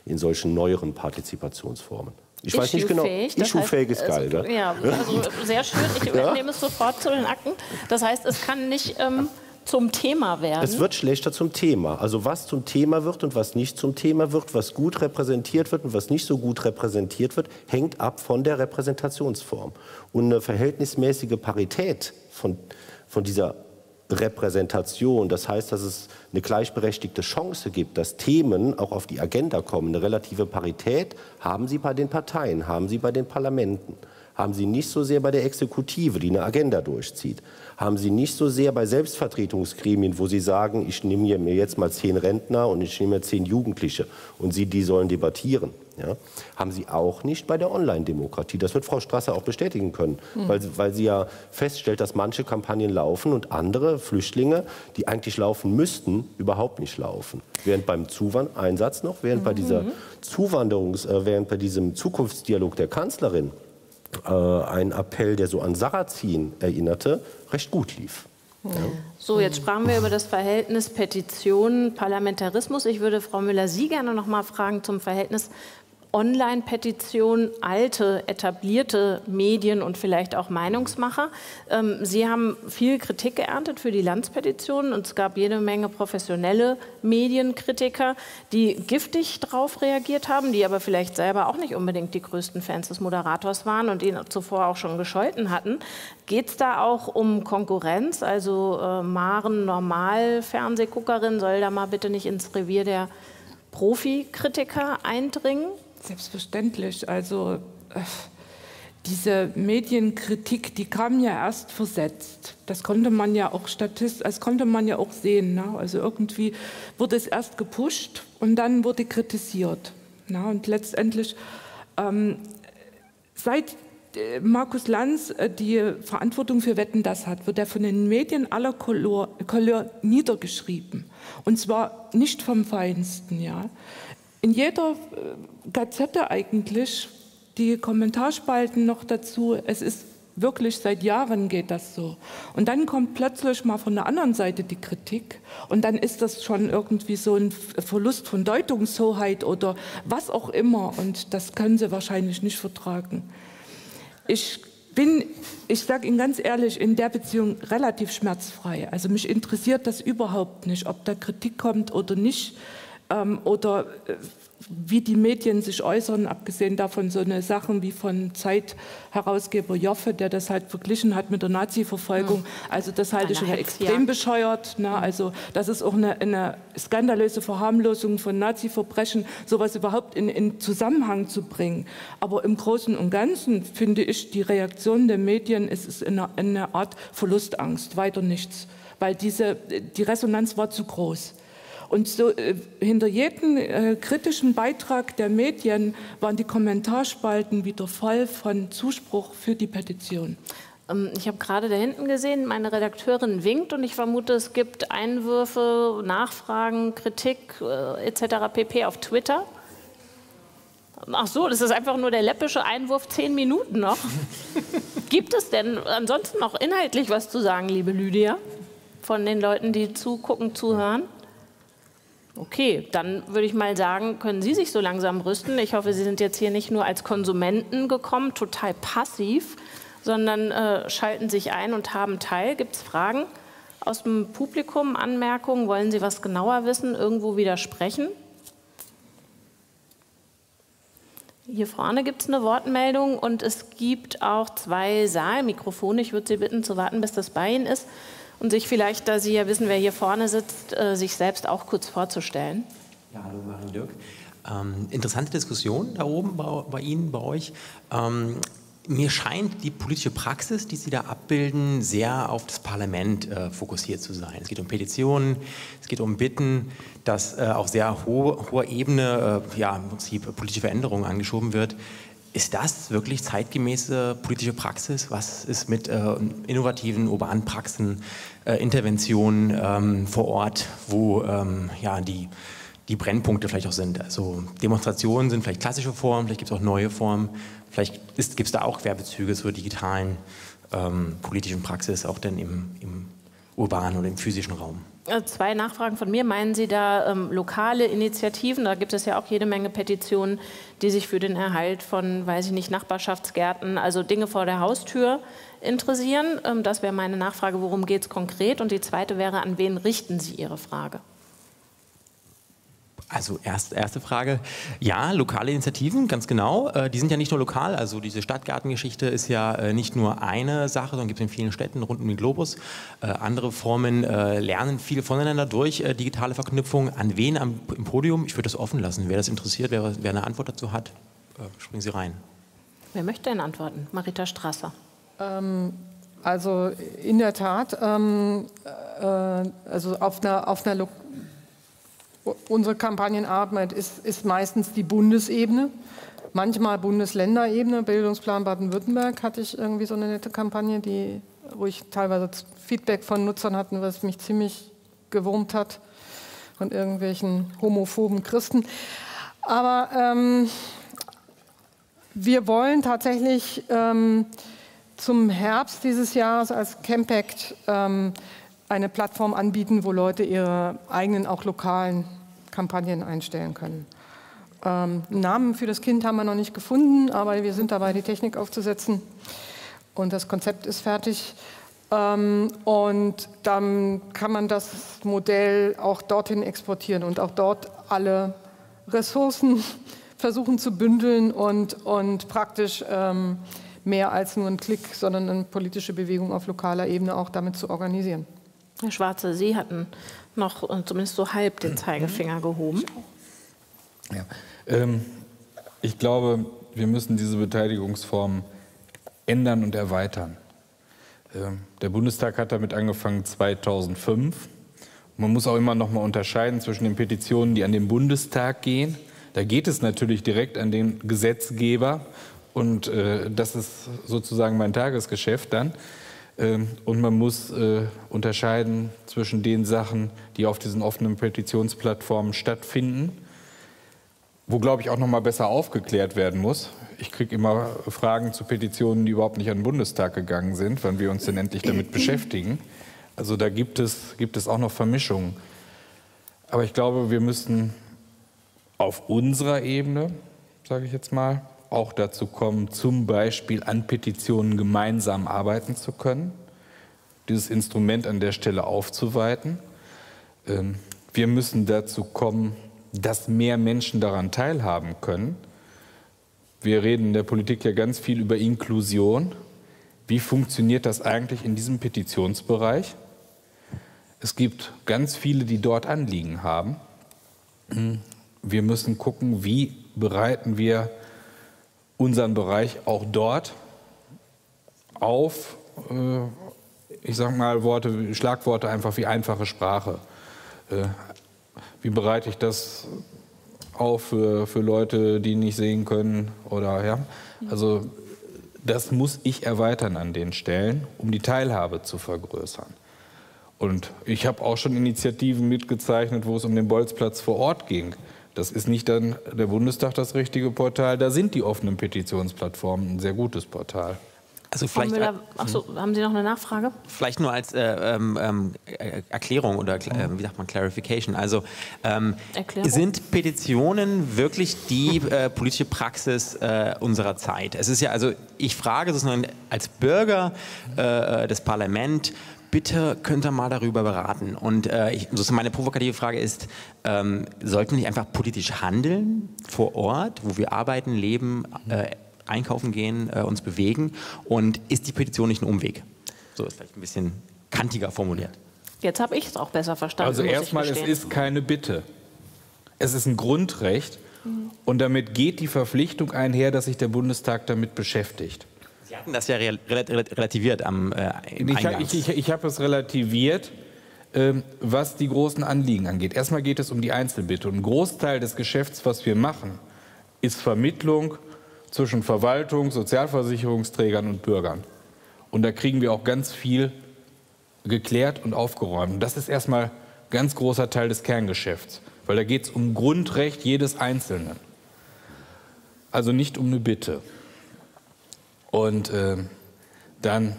in solchen neueren Partizipationsformen. Ich weiß nicht genau. Issue-fähig ist geil, ne? Ja, also sehr schön. Ich ja? nehme es sofort zu den Akten. Das heißt, es kann nicht... Ähm zum Thema werden. Es wird schlechter zum Thema. Also was zum Thema wird und was nicht zum Thema wird, was gut repräsentiert wird und was nicht so gut repräsentiert wird, hängt ab von der Repräsentationsform. Und eine verhältnismäßige Parität von, von dieser Repräsentation, das heißt, dass es eine gleichberechtigte Chance gibt, dass Themen auch auf die Agenda kommen, eine relative Parität, haben Sie bei den Parteien, haben Sie bei den Parlamenten. Haben Sie nicht so sehr bei der Exekutive, die eine Agenda durchzieht. Haben Sie nicht so sehr bei Selbstvertretungsgremien, wo Sie sagen, ich nehme mir jetzt mal zehn Rentner und ich nehme mir zehn Jugendliche und Sie, die sollen debattieren. Ja? Haben Sie auch nicht bei der Online-Demokratie. Das wird Frau Strasser auch bestätigen können, mhm. weil, weil sie ja feststellt, dass manche Kampagnen laufen und andere Flüchtlinge, die eigentlich laufen müssten, überhaupt nicht laufen. Während beim Zuwanderungseinsatz noch, während, mhm. bei dieser Zuwanderungs-, äh, während bei diesem Zukunftsdialog der Kanzlerin, Äh, ein Appell, der so an Sarrazin erinnerte, recht gut lief. Ja. So, jetzt sprachen wir über das Verhältnis Petition, Parlamentarismus. Ich würde Frau Müller Sie gerne noch mal fragen zum Verhältnis Online-Petition, alte, etablierte Medien und vielleicht auch Meinungsmacher. Ähm, Sie haben viel Kritik geerntet für die Landespetition und es gab jede Menge professionelle Medienkritiker, die giftig darauf reagiert haben, die aber vielleicht selber auch nicht unbedingt die größten Fans des Moderators waren und ihn zuvor auch schon gescholten hatten. Geht es da auch um Konkurrenz? Also äh, Maren, Normal-Fernsehguckerin, soll da mal bitte nicht ins Revier der Profi-Kritiker eindringen? Selbstverständlich. Also äh, diese Medienkritik, die kam ja erst versetzt. Das konnte man ja auch statistisch, das konnte man ja auch sehen. Ne? Also irgendwie wurde es erst gepusht und dann wurde kritisiert. Ne? Und letztendlich ähm, seit äh, Markus Lanz äh, die Verantwortung für Wetten, das hat, wird er von den Medien aller Couleur, Couleur niedergeschrieben. Und zwar nicht vom Feinsten, ja. In jeder Gazette eigentlich, die Kommentarspalten noch dazu, es ist wirklich, seit Jahren geht das so. Und dann kommt plötzlich mal von der anderen Seite die Kritik und dann ist das schon irgendwie so ein Verlust von Deutungshoheit oder was auch immer und das können Sie wahrscheinlich nicht vertragen. Ich bin, ich sage Ihnen ganz ehrlich, in der Beziehung relativ schmerzfrei. Also mich interessiert das überhaupt nicht, ob da Kritik kommt oder nicht, ähm, oder äh, wie die Medien sich äußern, abgesehen davon so eine Sachen wie von Zeit-Herausgeber Joffe, der das halt verglichen hat mit der Nazi-Verfolgung. Ja. Also das halte ich für extrem bescheuert. Ne? Also das ist auch eine, eine skandalöse Verharmlosung von Nazi-Verbrechen, sowas überhaupt in, in Zusammenhang zu bringen. Aber im Großen und Ganzen finde ich, die Reaktion der Medien, es ist eine, eine Art Verlustangst, weiter nichts. Weil diese, die Resonanz war zu groß. Und so, äh, hinter jedem äh, kritischen Beitrag der Medien waren die Kommentarspalten wieder voll von Zuspruch für die Petition. Ähm, ich habe gerade da hinten gesehen, meine Redakteurin winkt und ich vermute, es gibt Einwürfe, Nachfragen, Kritik äh, et cetera pp. Auf Twitter. Ach so, das ist einfach nur der läppische Einwurf, zehn Minuten noch. Gibt es denn ansonsten noch inhaltlich was zu sagen, liebe Lydia, von den Leuten, die zugucken, zuhören? Okay, dann würde ich mal sagen, können Sie sich so langsam rüsten. Ich hoffe, Sie sind jetzt hier nicht nur als Konsumenten gekommen, total passiv, sondern äh, schalten sich ein und haben teil. Gibt es Fragen aus dem Publikum, Anmerkungen? Wollen Sie was genauer wissen, irgendwo widersprechen? Hier vorne gibt es eine Wortmeldung und es gibt auch zwei Saalmikrofone. Ich würde Sie bitten, zu warten, bis das bei Ihnen ist. Und sich vielleicht, da Sie ja wissen, wer hier vorne sitzt, äh, sich selbst auch kurz vorzustellen. Ja, hallo, Maren Dirk. Ähm, interessante Diskussion da oben bei, bei Ihnen, bei euch. Ähm, mir scheint die politische Praxis, die Sie da abbilden, sehr auf das Parlament äh, fokussiert zu sein. Es geht um Petitionen, es geht um Bitten, dass äh, auf sehr hohe, hoher Ebene äh, ja, im Prinzip politische Veränderungen angeschoben wird. Ist das wirklich zeitgemäße politische Praxis? Was ist mit äh, innovativen urbanen Praxen, äh, Interventionen ähm, vor Ort, wo ähm, ja, die, die Brennpunkte vielleicht auch sind? Also Demonstrationen sind vielleicht klassische Formen, vielleicht gibt es auch neue Formen. Vielleicht gibt es da auch Querbezüge zur digitalen ähm, politischen Praxis, auch dann im, im urbanen oder im physischen Raum. Zwei Nachfragen von mir. Meinen Sie da ähm, lokale Initiativen? Da gibt es ja auch jede Menge Petitionen, die sich für den Erhalt von, weiß ich nicht, Nachbarschaftsgärten, also Dinge vor der Haustür interessieren. Ähm, das wäre meine Nachfrage, worum geht es konkret? Und die zweite wäre, an wen richten Sie Ihre Frage? Also erst, erste Frage, ja, lokale Initiativen, ganz genau, äh, die sind ja nicht nur lokal, also diese Stadtgartengeschichte ist ja äh, nicht nur eine Sache, sondern gibt es in vielen Städten rund um den Globus. Äh, andere Formen äh, lernen viele voneinander durch äh, digitale Verknüpfung. An wen am, im Podium? Ich würde das offen lassen, wer das interessiert, wer, wer eine Antwort dazu hat, äh, springen Sie rein. Wer möchte denn antworten? Marita Strasser. Ähm Also in der Tat, ähm, äh, also auf einer, auf einer Lo- unsere Kampagnenarbeit ist, ist meistens die Bundesebene, manchmal Bundesländerebene. Bildungsplan Baden-Württemberg hatte ich irgendwie so eine nette Kampagne, die, wo ich teilweise Feedback von Nutzern hatten, was mich ziemlich gewurmt hat, von irgendwelchen homophoben Christen. Aber ähm, wir wollen tatsächlich ähm, zum Herbst dieses Jahres als Campact ähm, eine Plattform anbieten, wo Leute ihre eigenen, auch lokalen Kampagnen einstellen können. Ähm, Namen für das Kind haben wir noch nicht gefunden, aber wir sind dabei, die Technik aufzusetzen und das Konzept ist fertig. Ähm, und dann kann man das Modell auch dorthin exportieren und auch dort alle Ressourcen versuchen zu bündeln und, und praktisch ähm, mehr als nur einen Klick, sondern eine politische Bewegung auf lokaler Ebene auch damit zu organisieren. Herr Schwartze, Sie hatten noch zumindest so halb den Zeigefinger gehoben. Ja. Ähm, ich glaube, wir müssen diese Beteiligungsform ändern und erweitern. Ähm, der Bundestag hat damit angefangen zweitausendfünf. Man muss auch immer noch mal unterscheiden zwischen den Petitionen, die an den Bundestag gehen. Da geht es natürlich direkt an den Gesetzgeber. Und äh, das ist sozusagen mein Tagesgeschäft dann. Und man muss äh, unterscheiden zwischen den Sachen, die auf diesen offenen Petitionsplattformen stattfinden, wo, glaube ich, auch noch mal besser aufgeklärt werden muss. Ich kriege immer Fragen zu Petitionen, die überhaupt nicht an den Bundestag gegangen sind, wann wir uns denn endlich damit beschäftigen. Also da gibt es, gibt es auch noch Vermischungen. Aber ich glaube, wir müssen auf unserer Ebene, sage ich jetzt mal, auch dazu kommen, zum Beispiel an Petitionen gemeinsam arbeiten zu können, dieses Instrument an der Stelle aufzuweiten. Wir müssen dazu kommen, dass mehr Menschen daran teilhaben können. Wir reden in der Politik ja ganz viel über Inklusion. Wie funktioniert das eigentlich in diesem Petitionsbereich? Es gibt ganz viele, die dort Anliegen haben. Wir müssen gucken, wie bereiten wir unseren Bereich auch dort auf, ich sage mal Worte, Schlagworte einfach wie einfache Sprache. Wie bereite ich das auf für, für Leute, die nicht sehen können? Oder, ja? Also das muss ich erweitern an den Stellen, um die Teilhabe zu vergrößern. Und ich habe auch schon Initiativen mitgezeichnet, wo es um den Bolzplatz vor Ort ging. Das ist nicht dann der Bundestag das richtige Portal, da sind die offenen Petitionsplattformen ein sehr gutes Portal. Also vielleicht, Müller, ach so, haben Sie noch eine Nachfrage? Vielleicht nur als äh, ähm, äh, Erklärung oder äh, wie sagt man, Clarification. Also ähm, sind Petitionen wirklich die äh, politische Praxis äh, unserer Zeit? Es ist ja, also ich frage sozusagen als Bürger äh, das Parlament, bitte könnt ihr mal darüber beraten. Und äh, ich, also meine provokative Frage ist, ähm, sollten wir nicht einfach politisch handeln vor Ort, wo wir arbeiten, leben, äh, einkaufen gehen, äh, uns bewegen? Und ist die Petition nicht ein Umweg? So ist vielleicht ein bisschen kantiger formuliert. Jetzt habe ich es auch besser verstanden. Also erstmal, es ist keine Bitte. Es ist ein Grundrecht. Mhm. Und damit geht die Verpflichtung einher, dass sich der Bundestag damit beschäftigt. Sie hatten das ja rel rel relativiert am äh, Eingangs. Ich, ich, ich habe es relativiert, ähm, was die großen Anliegen angeht. Erstmal geht es um die Einzelbitte. Und ein Großteil des Geschäfts, was wir machen, ist Vermittlung zwischen Verwaltung, Sozialversicherungsträgern und Bürgern. Und da kriegen wir auch ganz viel geklärt und aufgeräumt. Und das ist erstmal ein ganz großer Teil des Kerngeschäfts. Weil da geht es um Grundrecht jedes Einzelnen. Also nicht um eine Bitte. Und äh, dann,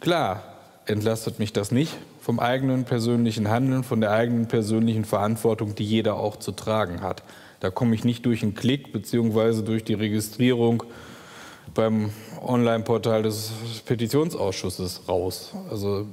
klar, entlastet mich das nicht vom eigenen persönlichen Handeln, von der eigenen persönlichen Verantwortung, die jeder auch zu tragen hat. Da komme ich nicht durch einen Klick bzw. durch die Registrierung beim Online-Portal des Petitionsausschusses raus. Also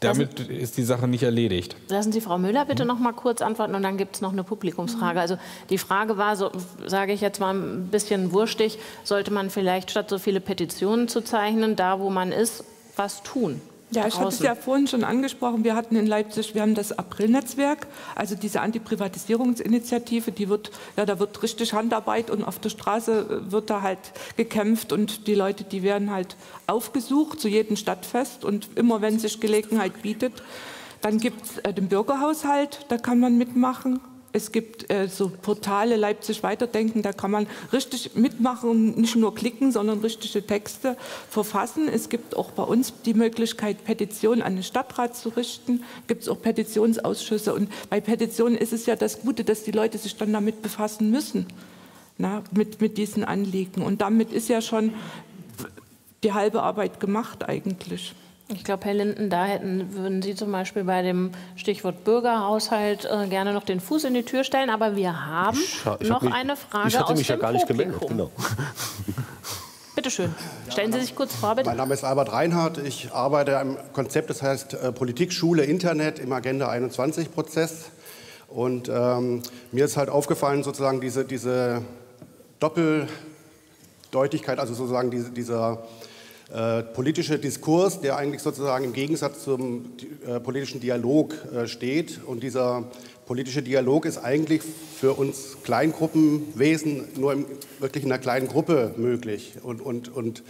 damit lassen, ist die Sache nicht erledigt. Lassen Sie Frau Müller bitte noch mal kurz antworten und dann gibt es noch eine Publikumsfrage. Also die Frage war, so sage ich jetzt mal ein bisschen wurschtig, sollte man vielleicht statt so viele Petitionen zu zeichnen, da wo man ist, was tun? Ja, ich habe es ja vorhin schon angesprochen, wir hatten in Leipzig, wir haben das April-Netzwerk, also diese Antiprivatisierungsinitiative, die wird, ja, da wird richtig Handarbeit und auf der Straße wird da halt gekämpft und die Leute, die werden halt aufgesucht zu jedem Stadtfest und immer wenn sich Gelegenheit bietet, dann gibt es äh, den Bürgerhaushalt, da kann man mitmachen. Es gibt äh, so Portale, Leipzig Weiterdenken, da kann man richtig mitmachen und nicht nur klicken, sondern richtige Texte verfassen. Es gibt auch bei uns die Möglichkeit, Petitionen an den Stadtrat zu richten. Gibt es auch Petitionsausschüsse. Und bei Petitionen ist es ja das Gute, dass die Leute sich dann damit befassen müssen, na, mit, mit diesen Anliegen. Und damit ist ja schon die halbe Arbeit gemacht eigentlich. Ich glaube, Herr Linden, da hätten, würden Sie zum Beispiel bei dem Stichwort Bürgerhaushalt äh, gerne noch den Fuß in die Tür stellen. Aber wir haben ich, ich noch hab mich, eine Frage ich hatte aus mich dem ja gar nicht gemeldet, genau. Bitte schön. Ja, stellen Sie sich kurz vor, bitte. Mein Name ist Albert Reinhardt. Ich arbeite am Konzept, das heißt äh, Politik, Schule, Internet im Agenda einundzwanzig-Prozess. Und ähm, mir ist halt aufgefallen, sozusagen diese, diese Doppeldeutigkeit, also sozusagen diese, dieser... Äh, politischer Diskurs, der eigentlich sozusagen im Gegensatz zum äh, politischen Dialog äh, steht. Und dieser politische Dialog ist eigentlich für uns Kleingruppenwesen nur im, wirklich in einer kleinen Gruppe möglich. Und, und, und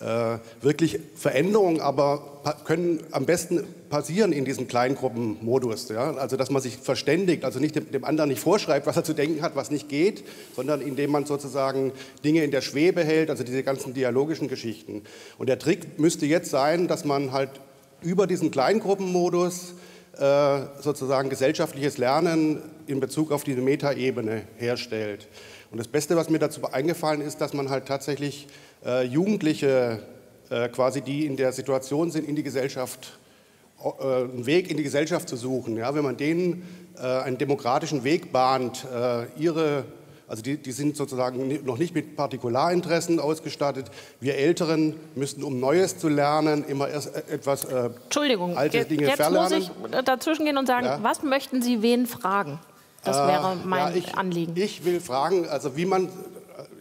äh, wirklich Veränderungen aber können am besten passieren in diesem Kleingruppenmodus. Ja? Also dass man sich verständigt, also nicht dem, dem anderen nicht vorschreibt, was er zu denken hat, was nicht geht, sondern indem man sozusagen Dinge in der Schwebe hält, also diese ganzen dialogischen Geschichten. Und der Trick müsste jetzt sein, dass man halt über diesen Kleingruppenmodus äh, sozusagen gesellschaftliches Lernen in Bezug auf diese Metaebene herstellt. Und das Beste, was mir dazu eingefallen ist, dass man halt tatsächlich äh, Jugendliche äh, quasi, die in der Situation sind, in die Gesellschaft einen Weg in die Gesellschaft zu suchen. Ja, wenn man denen äh, einen demokratischen Weg bahnt, äh, ihre Also die, die sind sozusagen noch nicht mit Partikularinteressen ausgestattet. Wir Älteren müssen, um Neues zu lernen, immer erst etwas äh, Entschuldigung, alte Dinge jetzt verlernen. Jetzt muss ich dazwischen gehen und sagen, ja. Was möchten Sie wen fragen? Das wäre mein ja, ich, Anliegen. Ich will fragen, also wie man,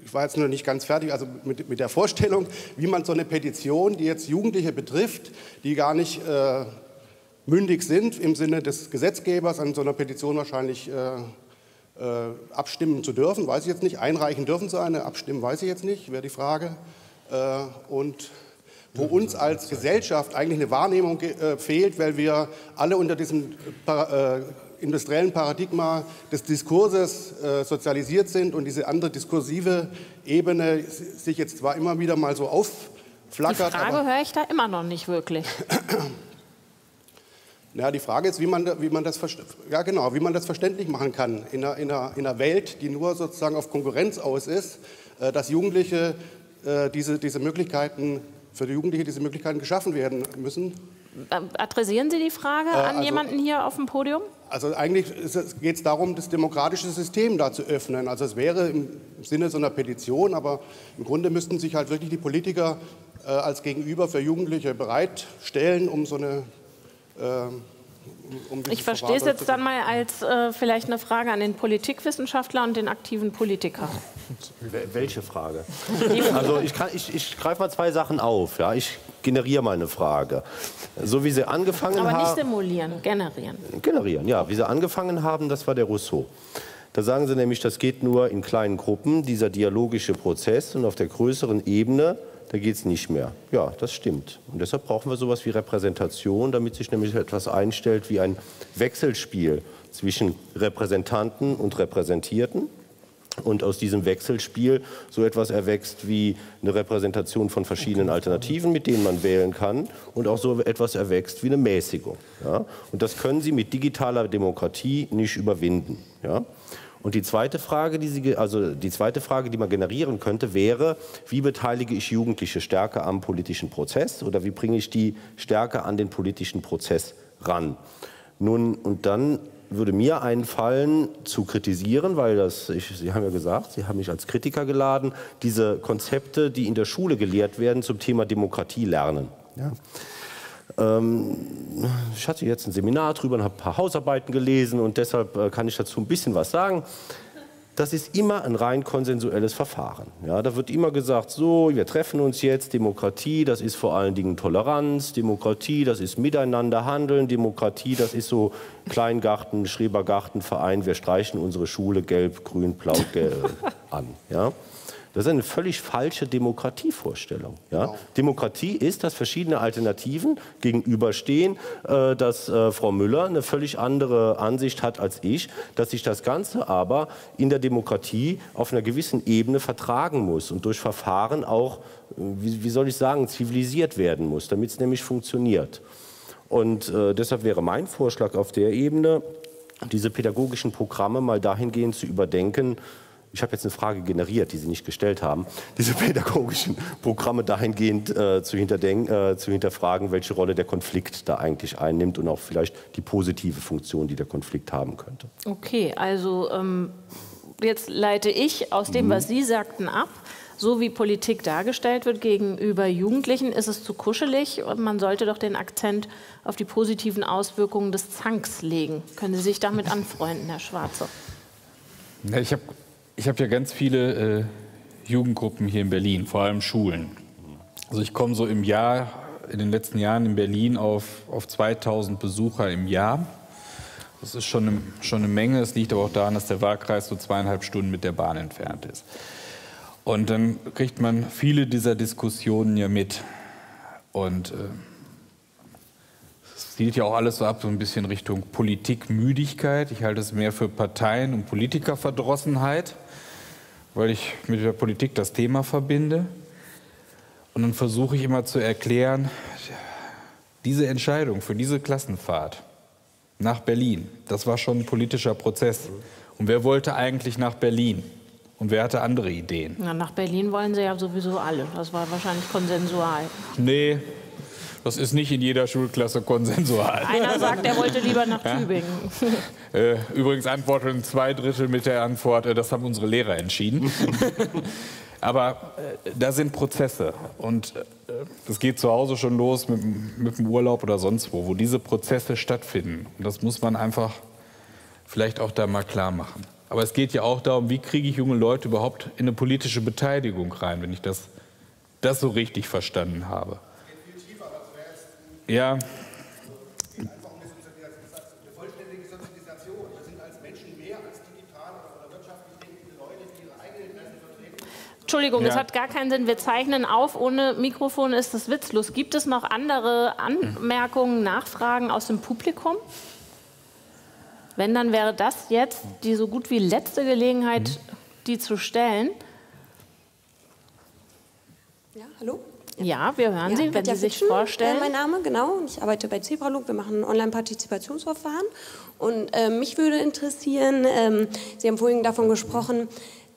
ich war jetzt noch nicht ganz fertig, also mit, mit der Vorstellung, wie man so eine Petition, die jetzt Jugendliche betrifft, die gar nicht äh, mündig sind, im Sinne des Gesetzgebers an so einer Petition wahrscheinlich äh, äh, abstimmen zu dürfen, weiß ich jetzt nicht, einreichen dürfen sie eine, abstimmen weiß ich jetzt nicht, wäre die Frage. Äh, und wo uns als Gesellschaft eigentlich eine Wahrnehmung äh, fehlt, weil wir alle unter diesem äh, industriellen Paradigma des Diskurses äh, sozialisiert sind und diese andere diskursive Ebene sich jetzt zwar immer wieder mal so aufflackert. Die Frage höre ich da immer noch nicht wirklich. Ja, die Frage ist, wie man, wie man das, ja, genau, wie man das verständlich machen kann in einer, in einer, in einer Welt, die nur sozusagen auf Konkurrenz aus ist, äh, dass Jugendliche äh, diese, diese Möglichkeiten, für die Jugendliche diese Möglichkeiten geschaffen werden müssen. Adressieren Sie die Frage äh, an also, jemanden hier auf dem Podium? Also eigentlich geht es darum, das demokratische System da zu öffnen. Also es wäre im Sinne so einer Petition, aber im Grunde müssten sich halt wirklich die Politiker äh, als Gegenüber für Jugendliche bereitstellen, um so eine... Äh, um ich verstehe es jetzt dann mal als äh, vielleicht eine Frage an den Politikwissenschaftler und den aktiven Politiker. Welche Frage? Also ich, ich, ich greife mal zwei Sachen auf. Ja, ich generiere mal eine Frage. So wie Sie angefangen haben... Aber nicht simulieren, generieren. Generieren, ja. Wie Sie angefangen haben, das war der Rousseau. Da sagen Sie nämlich, das geht nur in kleinen Gruppen, dieser dialogische Prozess, und auf der größeren Ebene, da geht es nicht mehr. Ja, das stimmt. Und deshalb brauchen wir sowas wie Repräsentation, damit sich nämlich etwas einstellt wie ein Wechselspiel zwischen Repräsentanten und Repräsentierten. Und aus diesem Wechselspiel so etwas erwächst wie eine Repräsentation von verschiedenen Alternativen, mit denen man wählen kann. Und auch so etwas erwächst wie eine Mäßigung. Ja? Und das können Sie mit digitaler Demokratie nicht überwinden. Ja? Und die zweite Frage, die Sie, also die zweite Frage, die man generieren könnte, wäre, wie beteilige ich Jugendliche stärker am politischen Prozess oder wie bringe ich die stärker an den politischen Prozess ran? Nun, und dann würde mir einfallen, zu kritisieren, weil das, ich, Sie haben ja gesagt, Sie haben mich als Kritiker geladen, diese Konzepte, die in der Schule gelehrt werden, zum Thema Demokratie lernen. Ja. Ich hatte jetzt ein Seminar drüber und habe ein paar Hausarbeiten gelesen und deshalb kann ich dazu ein bisschen was sagen. Das ist immer ein rein konsensuelles Verfahren. Ja, da wird immer gesagt, so, wir treffen uns jetzt, Demokratie, das ist vor allen Dingen Toleranz, Demokratie, das ist Miteinander handeln, Demokratie, das ist so Kleingarten, Schrebergartenverein, wir streichen unsere Schule gelb, grün, blau, gelb an. Ja. Das ist eine völlig falsche Demokratievorstellung. Ja? Wow. Demokratie ist, dass verschiedene Alternativen gegenüberstehen, äh, dass äh, Frau Müller eine völlig andere Ansicht hat als ich, dass sich das Ganze aber in der Demokratie auf einer gewissen Ebene vertragen muss und durch Verfahren auch, wie, wie soll ich sagen, zivilisiert werden muss, damit es nämlich funktioniert. Und äh, deshalb wäre mein Vorschlag auf der Ebene, diese pädagogischen Programme mal dahingehend zu überdenken. Ich habe jetzt eine Frage generiert, die Sie nicht gestellt haben. Diese pädagogischen Programme dahingehend äh, zu, äh, zu hinterfragen, welche Rolle der Konflikt da eigentlich einnimmt und auch vielleicht die positive Funktion, die der Konflikt haben könnte. Okay, also ähm, jetzt leite ich aus dem, mhm. was Sie sagten, ab. So wie Politik dargestellt wird gegenüber Jugendlichen, ist es zu kuschelig und man sollte doch den Akzent auf die positiven Auswirkungen des Zanks legen. Können Sie sich damit anfreunden, Herr Schwartze? Ja, ich habe... Ich habe ja ganz viele äh, Jugendgruppen hier in Berlin, vor allem Schulen. Also ich komme so im Jahr, in den letzten Jahren in Berlin auf, auf zweitausend Besucher im Jahr. Das ist schon eine, schon eine Menge. Es liegt aber auch daran, dass der Wahlkreis so zweieinhalb Stunden mit der Bahn entfernt ist. Und dann kriegt man viele dieser Diskussionen ja mit. Und es äh, sieht ja auch alles so ab, so ein bisschen Richtung Politikmüdigkeit. Ich halte es mehr für Parteien- und Politikerverdrossenheit, weil ich mit der Politik das Thema verbinde. Und dann versuche ich immer zu erklären, diese Entscheidung für diese Klassenfahrt nach Berlin, das war schon ein politischer Prozess. Und wer wollte eigentlich nach Berlin? Und wer hatte andere Ideen? Na, nach Berlin wollen sie ja sowieso alle. Das war wahrscheinlich konsensual. Nee, Das ist nicht in jeder Schulklasse konsensual. Einer sagt, er wollte lieber nach Tübingen. Ja. Übrigens antworten zwei Drittel mit der Antwort, das haben unsere Lehrer entschieden. Aber äh, da sind Prozesse und äh, das geht zu Hause schon los mit, mit dem Urlaub oder sonst wo, wo diese Prozesse stattfinden. Und das muss man einfach vielleicht auch da mal klar machen. Aber es geht ja auch darum, wie kriege ich junge Leute überhaupt in eine politische Beteiligung rein, wenn ich das, das so richtig verstanden habe. Es geht viel tiefer, aber zuerst ja. Entschuldigung, ja. Das hat gar keinen Sinn. Wir zeichnen auf, ohne Mikrofon ist das witzlos. Gibt es noch andere Anmerkungen, Nachfragen aus dem Publikum? Wenn, dann wäre das jetzt die so gut wie letzte Gelegenheit, mhm. die zu stellen. Ja, hallo? Ja, wir hören ja, Sie, wenn Sie sich vorstellen. Äh, mein Name, genau. Und ich arbeite bei Zebralog. Wir machen ein Online-Partizipationsverfahren. Und äh, mich würde interessieren, ähm, Sie haben vorhin davon gesprochen,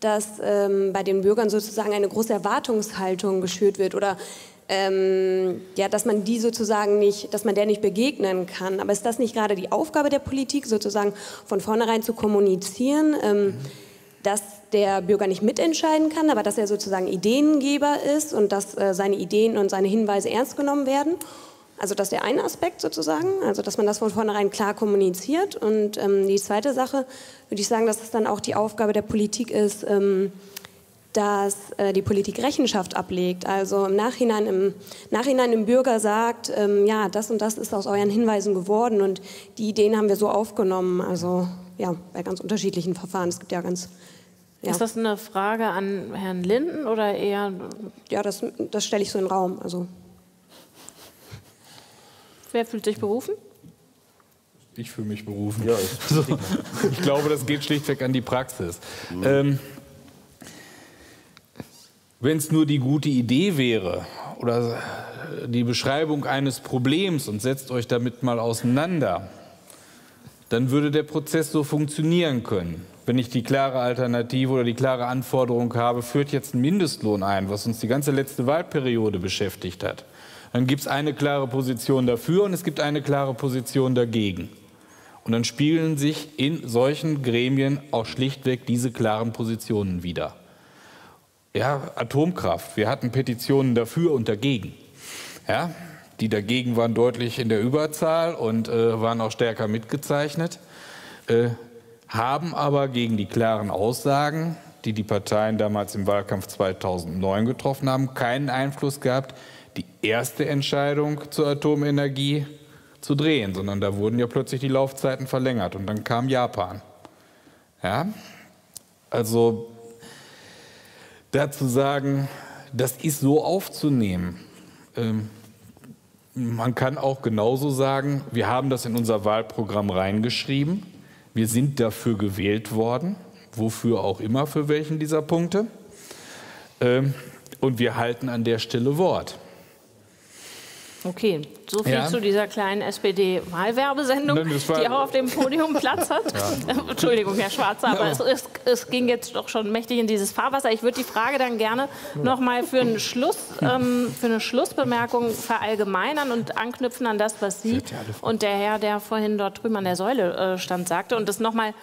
dass ähm, bei den Bürgern sozusagen eine große Erwartungshaltung geschürt wird oder ähm, ja, dass man die sozusagen nicht, dass man der nicht begegnen kann. Aber ist das nicht gerade die Aufgabe der Politik, sozusagen von vornherein zu kommunizieren, ähm, mhm. dass der Bürger nicht mitentscheiden kann, aber dass er sozusagen Ideengeber ist und dass äh, seine Ideen und seine Hinweise ernst genommen werden? Also das ist der eine Aspekt sozusagen, also dass man das von vornherein klar kommuniziert. Und ähm, die zweite Sache würde ich sagen, dass es dann auch die Aufgabe der Politik ist, ähm, dass äh, die Politik Rechenschaft ablegt. Also im Nachhinein im Nachhinein im Bürger sagt, ähm, ja, das und das ist aus euren Hinweisen geworden und die Ideen haben wir so aufgenommen. Also ja, bei ganz unterschiedlichen Verfahren. Es gibt ja ganz... Ja. Ist das eine Frage an Herrn Linden oder eher... Ja, das, das stelle ich so in den Raum, also... Wer fühlt sich berufen? Ich fühle mich berufen. Ja, ich, ich glaube, das geht schlichtweg an die Praxis. Mhm. Ähm, wenn es nur die gute Idee wäre oder die Beschreibung eines Problems und setzt euch damit mal auseinander, dann würde der Prozess so funktionieren können. Wenn ich die klare Alternative oder die klare Anforderung habe, führt jetzt ein Mindestlohn ein, was uns die ganze letzte Wahlperiode beschäftigt hat. Dann gibt es eine klare Position dafür und es gibt eine klare Position dagegen. Und dann spiegeln sich in solchen Gremien auch schlichtweg diese klaren Positionen wider. Ja, Atomkraft. Wir hatten Petitionen dafür und dagegen. Ja, die dagegen waren deutlich in der Überzahl und äh, waren auch stärker mitgezeichnet, äh, haben aber gegen die klaren Aussagen, die die Parteien damals im Wahlkampf zweitausendneun getroffen haben, keinen Einfluss gehabt, die erste Entscheidung zur Atomenergie zu drehen, sondern da wurden ja plötzlich die Laufzeiten verlängert und dann kam Japan. Ja? Also dazu sagen, das ist so aufzunehmen. Ähm, man kann auch genauso sagen, wir haben das in unser Wahlprogramm reingeschrieben, wir sind dafür gewählt worden, wofür auch immer, für welchen dieser Punkte, ähm, und wir halten an der Stelle Wort. Okay, so viel ja. zu dieser kleinen S P D-Wahlwerbesendung, die auch auf dem Podium Platz hat. Ja. Entschuldigung, Herr Schwartze, aber ja. es, es, es ging jetzt doch schon mächtig in dieses Fahrwasser. Ich würde die Frage dann gerne noch mal für, einen Schluss, ähm, für eine Schlussbemerkung verallgemeinern und anknüpfen an das, was Sie und der Herr, der vorhin dort drüben an der Säule äh, stand, sagte. Und das noch mal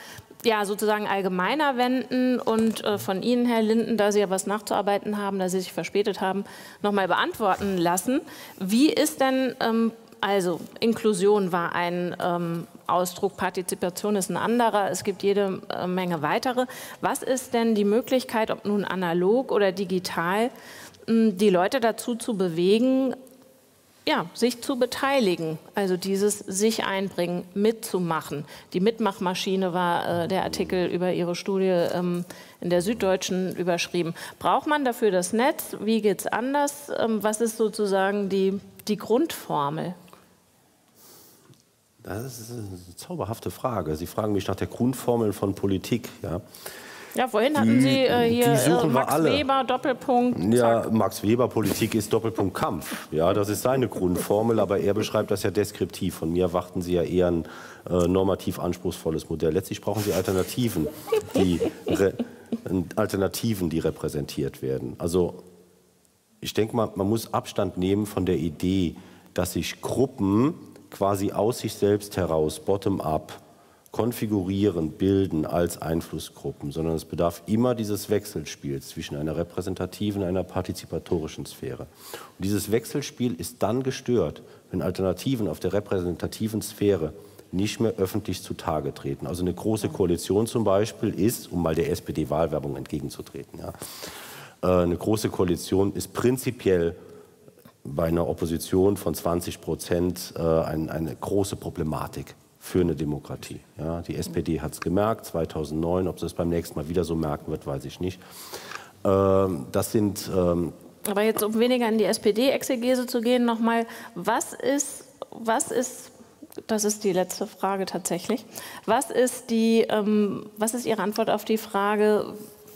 ja, sozusagen allgemeiner wenden und äh, von Ihnen, Herr Linden, da Sie ja was nachzuarbeiten haben, da Sie sich verspätet haben, nochmal beantworten lassen. Wie ist denn, ähm, also Inklusion war ein ähm, Ausdruck, Partizipation ist ein anderer, es gibt jede äh, Menge weitere. Was ist denn die Möglichkeit, ob nun analog oder digital, mh, die Leute dazu zu bewegen, ja, sich zu beteiligen, also dieses sich einbringen, mitzumachen. Die Mitmachmaschine war äh, der Artikel über Ihre Studie ähm, in der Süddeutschen überschrieben. Braucht man dafür das Netz? Wie geht es anders? Ähm, was ist sozusagen die, die Grundformel? Das ist eine zauberhafte Frage. Sie fragen mich nach der Grundformel von Politik. Ja. Ja, vorhin hatten Sie äh, hier äh, Max Weber, Doppelpunkt. Ja, zack. Max Weber, Politik ist Doppelpunkt Kampf. Ja, das ist seine Grundformel, aber er beschreibt das ja deskriptiv. Von mir erwarten Sie ja eher ein äh, normativ anspruchsvolles Modell. Letztlich brauchen Sie Alternativen, die, Re Alternativen, die repräsentiert werden. Also ich denke mal, man muss Abstand nehmen von der Idee, dass sich Gruppen quasi aus sich selbst heraus, bottom-up, konfigurieren, bilden als Einflussgruppen, sondern es bedarf immer dieses Wechselspiels zwischen einer repräsentativen und einer partizipatorischen Sphäre. Und dieses Wechselspiel ist dann gestört, wenn Alternativen auf der repräsentativen Sphäre nicht mehr öffentlich zutage treten. Also eine große Koalition zum Beispiel ist, um mal der S P D-Wahlwerbung entgegenzutreten, ja, eine große Koalition ist prinzipiell bei einer Opposition von zwanzig Prozent eine große Problematik für eine Demokratie. Ja, die S P D hat es gemerkt, zweitausendneun, ob sie es beim nächsten Mal wieder so merken wird, weiß ich nicht. Ähm, das sind... Ähm Aber jetzt, um weniger in die S P D-Exegese zu gehen, nochmal, was ist, was ist, das ist die letzte Frage tatsächlich, was ist, die, ähm, was ist Ihre Antwort auf die Frage,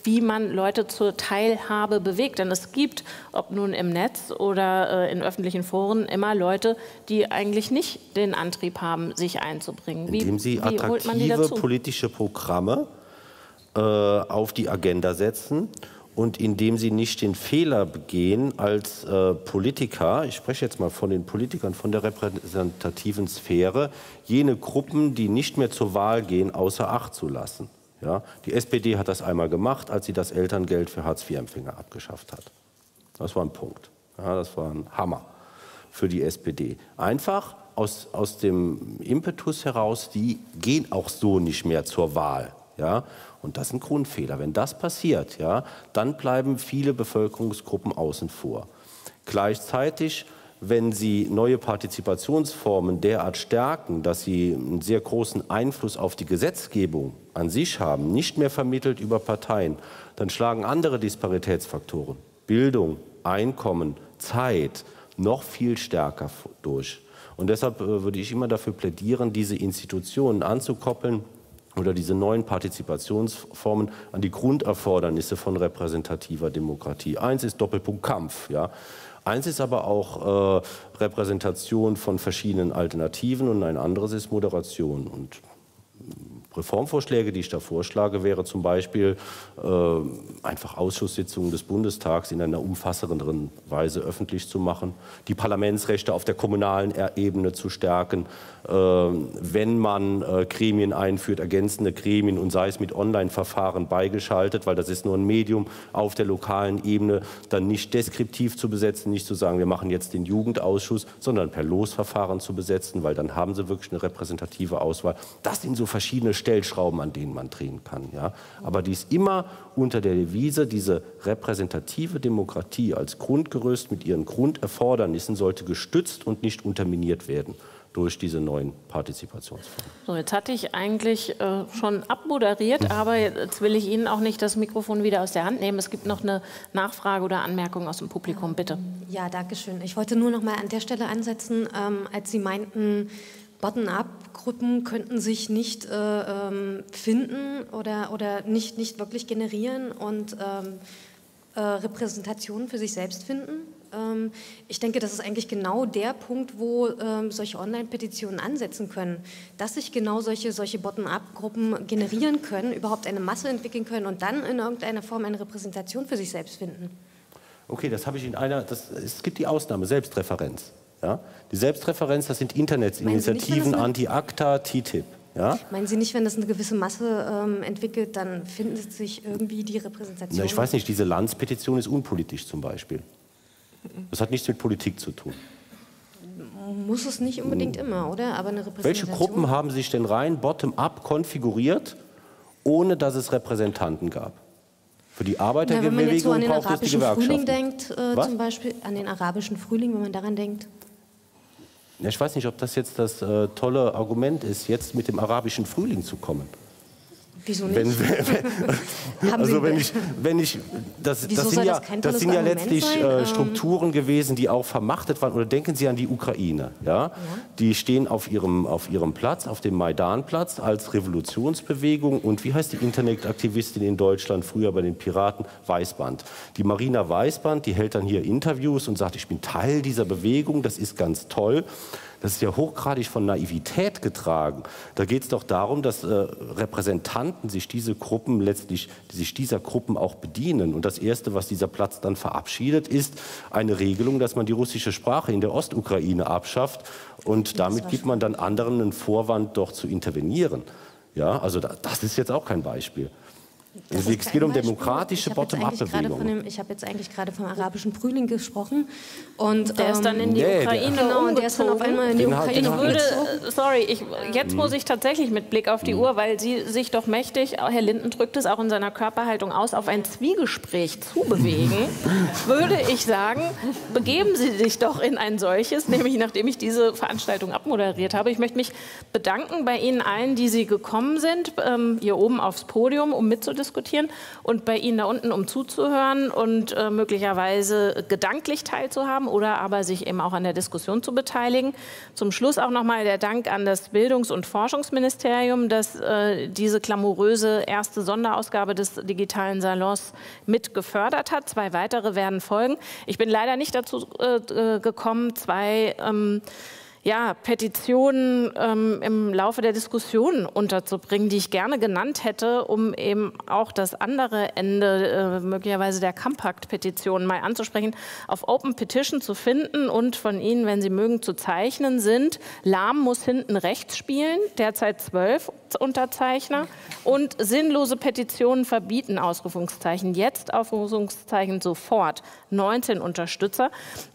wie man Leute zur Teilhabe bewegt? Denn es gibt, ob nun im Netz oder äh, in öffentlichen Foren, immer Leute, die eigentlich nicht den Antrieb haben, sich einzubringen. Wie, Indem sie attraktive wie holt man die dazu? Politische Programme äh, auf die Agenda setzen und indem sie nicht den Fehler begehen, als äh, Politiker, ich spreche jetzt mal von den Politikern, von der repräsentativen Sphäre, jene Gruppen, die nicht mehr zur Wahl gehen, außer Acht zu lassen. Ja, die S P D hat das einmal gemacht, als sie das Elterngeld für Hartz vier-Empfänger abgeschafft hat. Das war ein Punkt. Ja, das war ein Hammer für die S P D. Einfach aus, aus dem Impetus heraus, die gehen auch so nicht mehr zur Wahl. Ja? Und das ist ein Grundfehler. Wenn das passiert, ja, dann bleiben viele Bevölkerungsgruppen außen vor. Gleichzeitig, wenn sie neue Partizipationsformen derart stärken, dass sie einen sehr großen Einfluss auf die Gesetzgebung an sich haben, nicht mehr vermittelt über Parteien, dann schlagen andere Disparitätsfaktoren, Bildung, Einkommen, Zeit, noch viel stärker durch. Und deshalb würde ich immer dafür plädieren, diese Institutionen anzukoppeln oder diese neuen Partizipationsformen an die Grunderfordernisse von repräsentativer Demokratie. Eins ist Doppelpunkt Kampf, ja. Eins ist aber auch äh, Repräsentation von verschiedenen Alternativen und ein anderes ist Moderation. Und Reformvorschläge, die ich da vorschlage, wäre zum Beispiel äh, einfach Ausschusssitzungen des Bundestags in einer umfassenderen Weise öffentlich zu machen, die Parlamentsrechte auf der kommunalen Ebene zu stärken, äh, wenn man äh, Gremien einführt, ergänzende Gremien und sei es mit Online-Verfahren beigeschaltet, weil das ist nur ein Medium auf der lokalen Ebene, dann nicht deskriptiv zu besetzen, nicht zu sagen, wir machen jetzt den Jugendausschuss, sondern per Losverfahren zu besetzen, weil dann haben sie wirklich eine repräsentative Auswahl. Das sind so verschiedene Stellschrauben, an denen man drehen kann. Ja? Aber die ist immer unter der Devise, diese repräsentative Demokratie als Grundgerüst mit ihren Grunderfordernissen sollte gestützt und nicht unterminiert werden durch diese neuen Partizipationsformen. So, jetzt hatte ich eigentlich äh, schon abmoderiert, aber jetzt will ich Ihnen auch nicht das Mikrofon wieder aus der Hand nehmen. Es gibt noch eine Nachfrage oder Anmerkung aus dem Publikum, bitte. Ja, danke schön. Ich wollte nur noch mal an der Stelle ansetzen, ähm, als Sie meinten, Bottom-up-Gruppen könnten sich nicht äh, finden oder, oder nicht, nicht wirklich generieren und ähm, äh, Repräsentationen für sich selbst finden. Ähm, ich denke, das ist eigentlich genau der Punkt, wo ähm, solche Online-Petitionen ansetzen können, dass sich genau solche, solche Bottom-up-Gruppen generieren können, überhaupt eine Masse entwickeln können und dann in irgendeiner Form eine Repräsentation für sich selbst finden. Okay, das habe ich in einer, das, es gibt die Ausnahme, Selbstreferenz. Ja? Die Selbstreferenz, das sind Internetinitiativen, Anti-ACTA, T T I P. Ja? Meinen Sie nicht, wenn das eine gewisse Masse ähm, entwickelt, dann findet sich irgendwie die Repräsentation? Na, ich weiß nicht, diese Lanz-Petition ist unpolitisch zum Beispiel. Das hat nichts mit Politik zu tun. Muss es nicht unbedingt immer, oder? Aber eine Repräsentation. Welche Gruppen haben sich denn rein bottom-up konfiguriert, ohne dass es Repräsentanten gab? Für die Arbeiterbewegung braucht es die Gewerkschaften. Wenn man jetzt so an den arabischen Frühling denkt, äh, zum Beispiel an den arabischen Frühling, wenn man daran denkt. Ja, ich weiß nicht, ob das jetzt das äh, tolle Argument ist, jetzt mit dem arabischen Frühling zu kommen. Wieso nicht? Wenn, wenn, also wenn ich, wenn ich, das, das sind ja, das sind ja letztlich äh, Strukturen gewesen, die auch vermachtet waren. Oder denken Sie an die Ukraine. Ja? Ja. Die stehen auf ihrem, auf ihrem Platz, auf dem Maidanplatz als Revolutionsbewegung. Und wie heißt die Internetaktivistin in Deutschland, früher bei den Piraten? Weißband. Die Marina Weißband, die hält dann hier Interviews und sagt, ich bin Teil dieser Bewegung, das ist ganz toll. Das ist ja hochgradig von Naivität getragen. Da geht es doch darum, dass äh, Repräsentanten sich diese Gruppen letztlich, sich dieser Gruppen auch bedienen. Und das Erste, was dieser Platz dann verabschiedet, ist eine Regelung, dass man die russische Sprache in der Ostukraine abschafft. Und damit gibt man dann anderen einen Vorwand, doch zu intervenieren. Ja, also da, das ist jetzt auch kein Beispiel. Das es geht um demokratische Bottom-up-Bewegungen. Ich habe jetzt eigentlich gerade vom arabischen Frühling gesprochen. Und der ähm, ist dann in die nee, Ukraine der, genau, der ist dann auf einmal in die Ukraine. Ich würde, sorry, ich, jetzt muss ich tatsächlich mit Blick auf die mhm. Uhr, weil sie sich doch mächtig, Herr Linden drückt es auch in seiner Körperhaltung aus, auf ein Zwiegespräch zubewegen, würde ich sagen, begeben Sie sich doch in ein solches, nämlich nachdem ich diese Veranstaltung abmoderiert habe. Ich möchte mich bedanken bei Ihnen allen, die Sie gekommen sind, ähm, hier oben aufs Podium, um mitzudiskutieren. diskutieren und bei Ihnen da unten, um zuzuhören und äh, möglicherweise gedanklich teilzuhaben oder aber sich eben auch an der Diskussion zu beteiligen. Zum Schluss auch nochmal der Dank an das Bildungs- und Forschungsministerium, das äh, diese glamouröse erste Sonderausgabe des digitalen Salons mit gefördert hat. Zwei weitere werden folgen. Ich bin leider nicht dazu äh, gekommen, zwei ähm, Ja, Petitionen ähm, im Laufe der Diskussion unterzubringen, die ich gerne genannt hätte, um eben auch das andere Ende äh, möglicherweise der Campact-Petition mal anzusprechen, auf Open Petition zu finden und von Ihnen, wenn Sie mögen, zu zeichnen sind. Lahm muss hinten rechts spielen, derzeit zwölf Unterzeichner und sinnlose Petitionen verbieten, Ausrufungszeichen jetzt, Ausrufungszeichen sofort, neunzehn Unterstützer.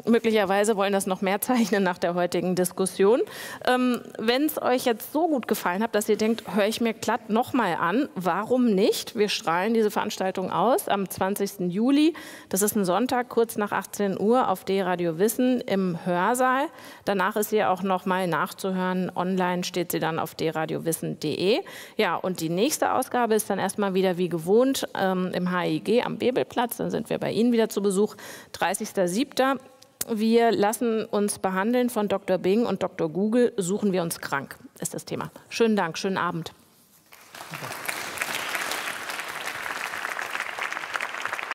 Möglicherweise wollen das noch mehr zeichnen nach der heutigen Diskussion. Diskussion. Ähm, wenn es euch jetzt so gut gefallen hat, dass ihr denkt, höre ich mir glatt nochmal an, warum nicht? Wir strahlen diese Veranstaltung aus am zwanzigsten Juli. Das ist ein Sonntag, kurz nach achtzehn Uhr auf DRadio Wissen im Hörsaal. Danach ist sie auch nochmal nachzuhören. Online steht sie dann auf d radio wissen punkt d e. Ja, und die nächste Ausgabe ist dann erstmal wieder wie gewohnt ähm, im H I I G am Bebelplatz. Dann sind wir bei Ihnen wieder zu Besuch, dreißigsten siebten Wir lassen uns behandeln von Doktor Bing und Doktor Google. Suchen wir uns krank, ist das Thema. Schönen Dank, schönen Abend.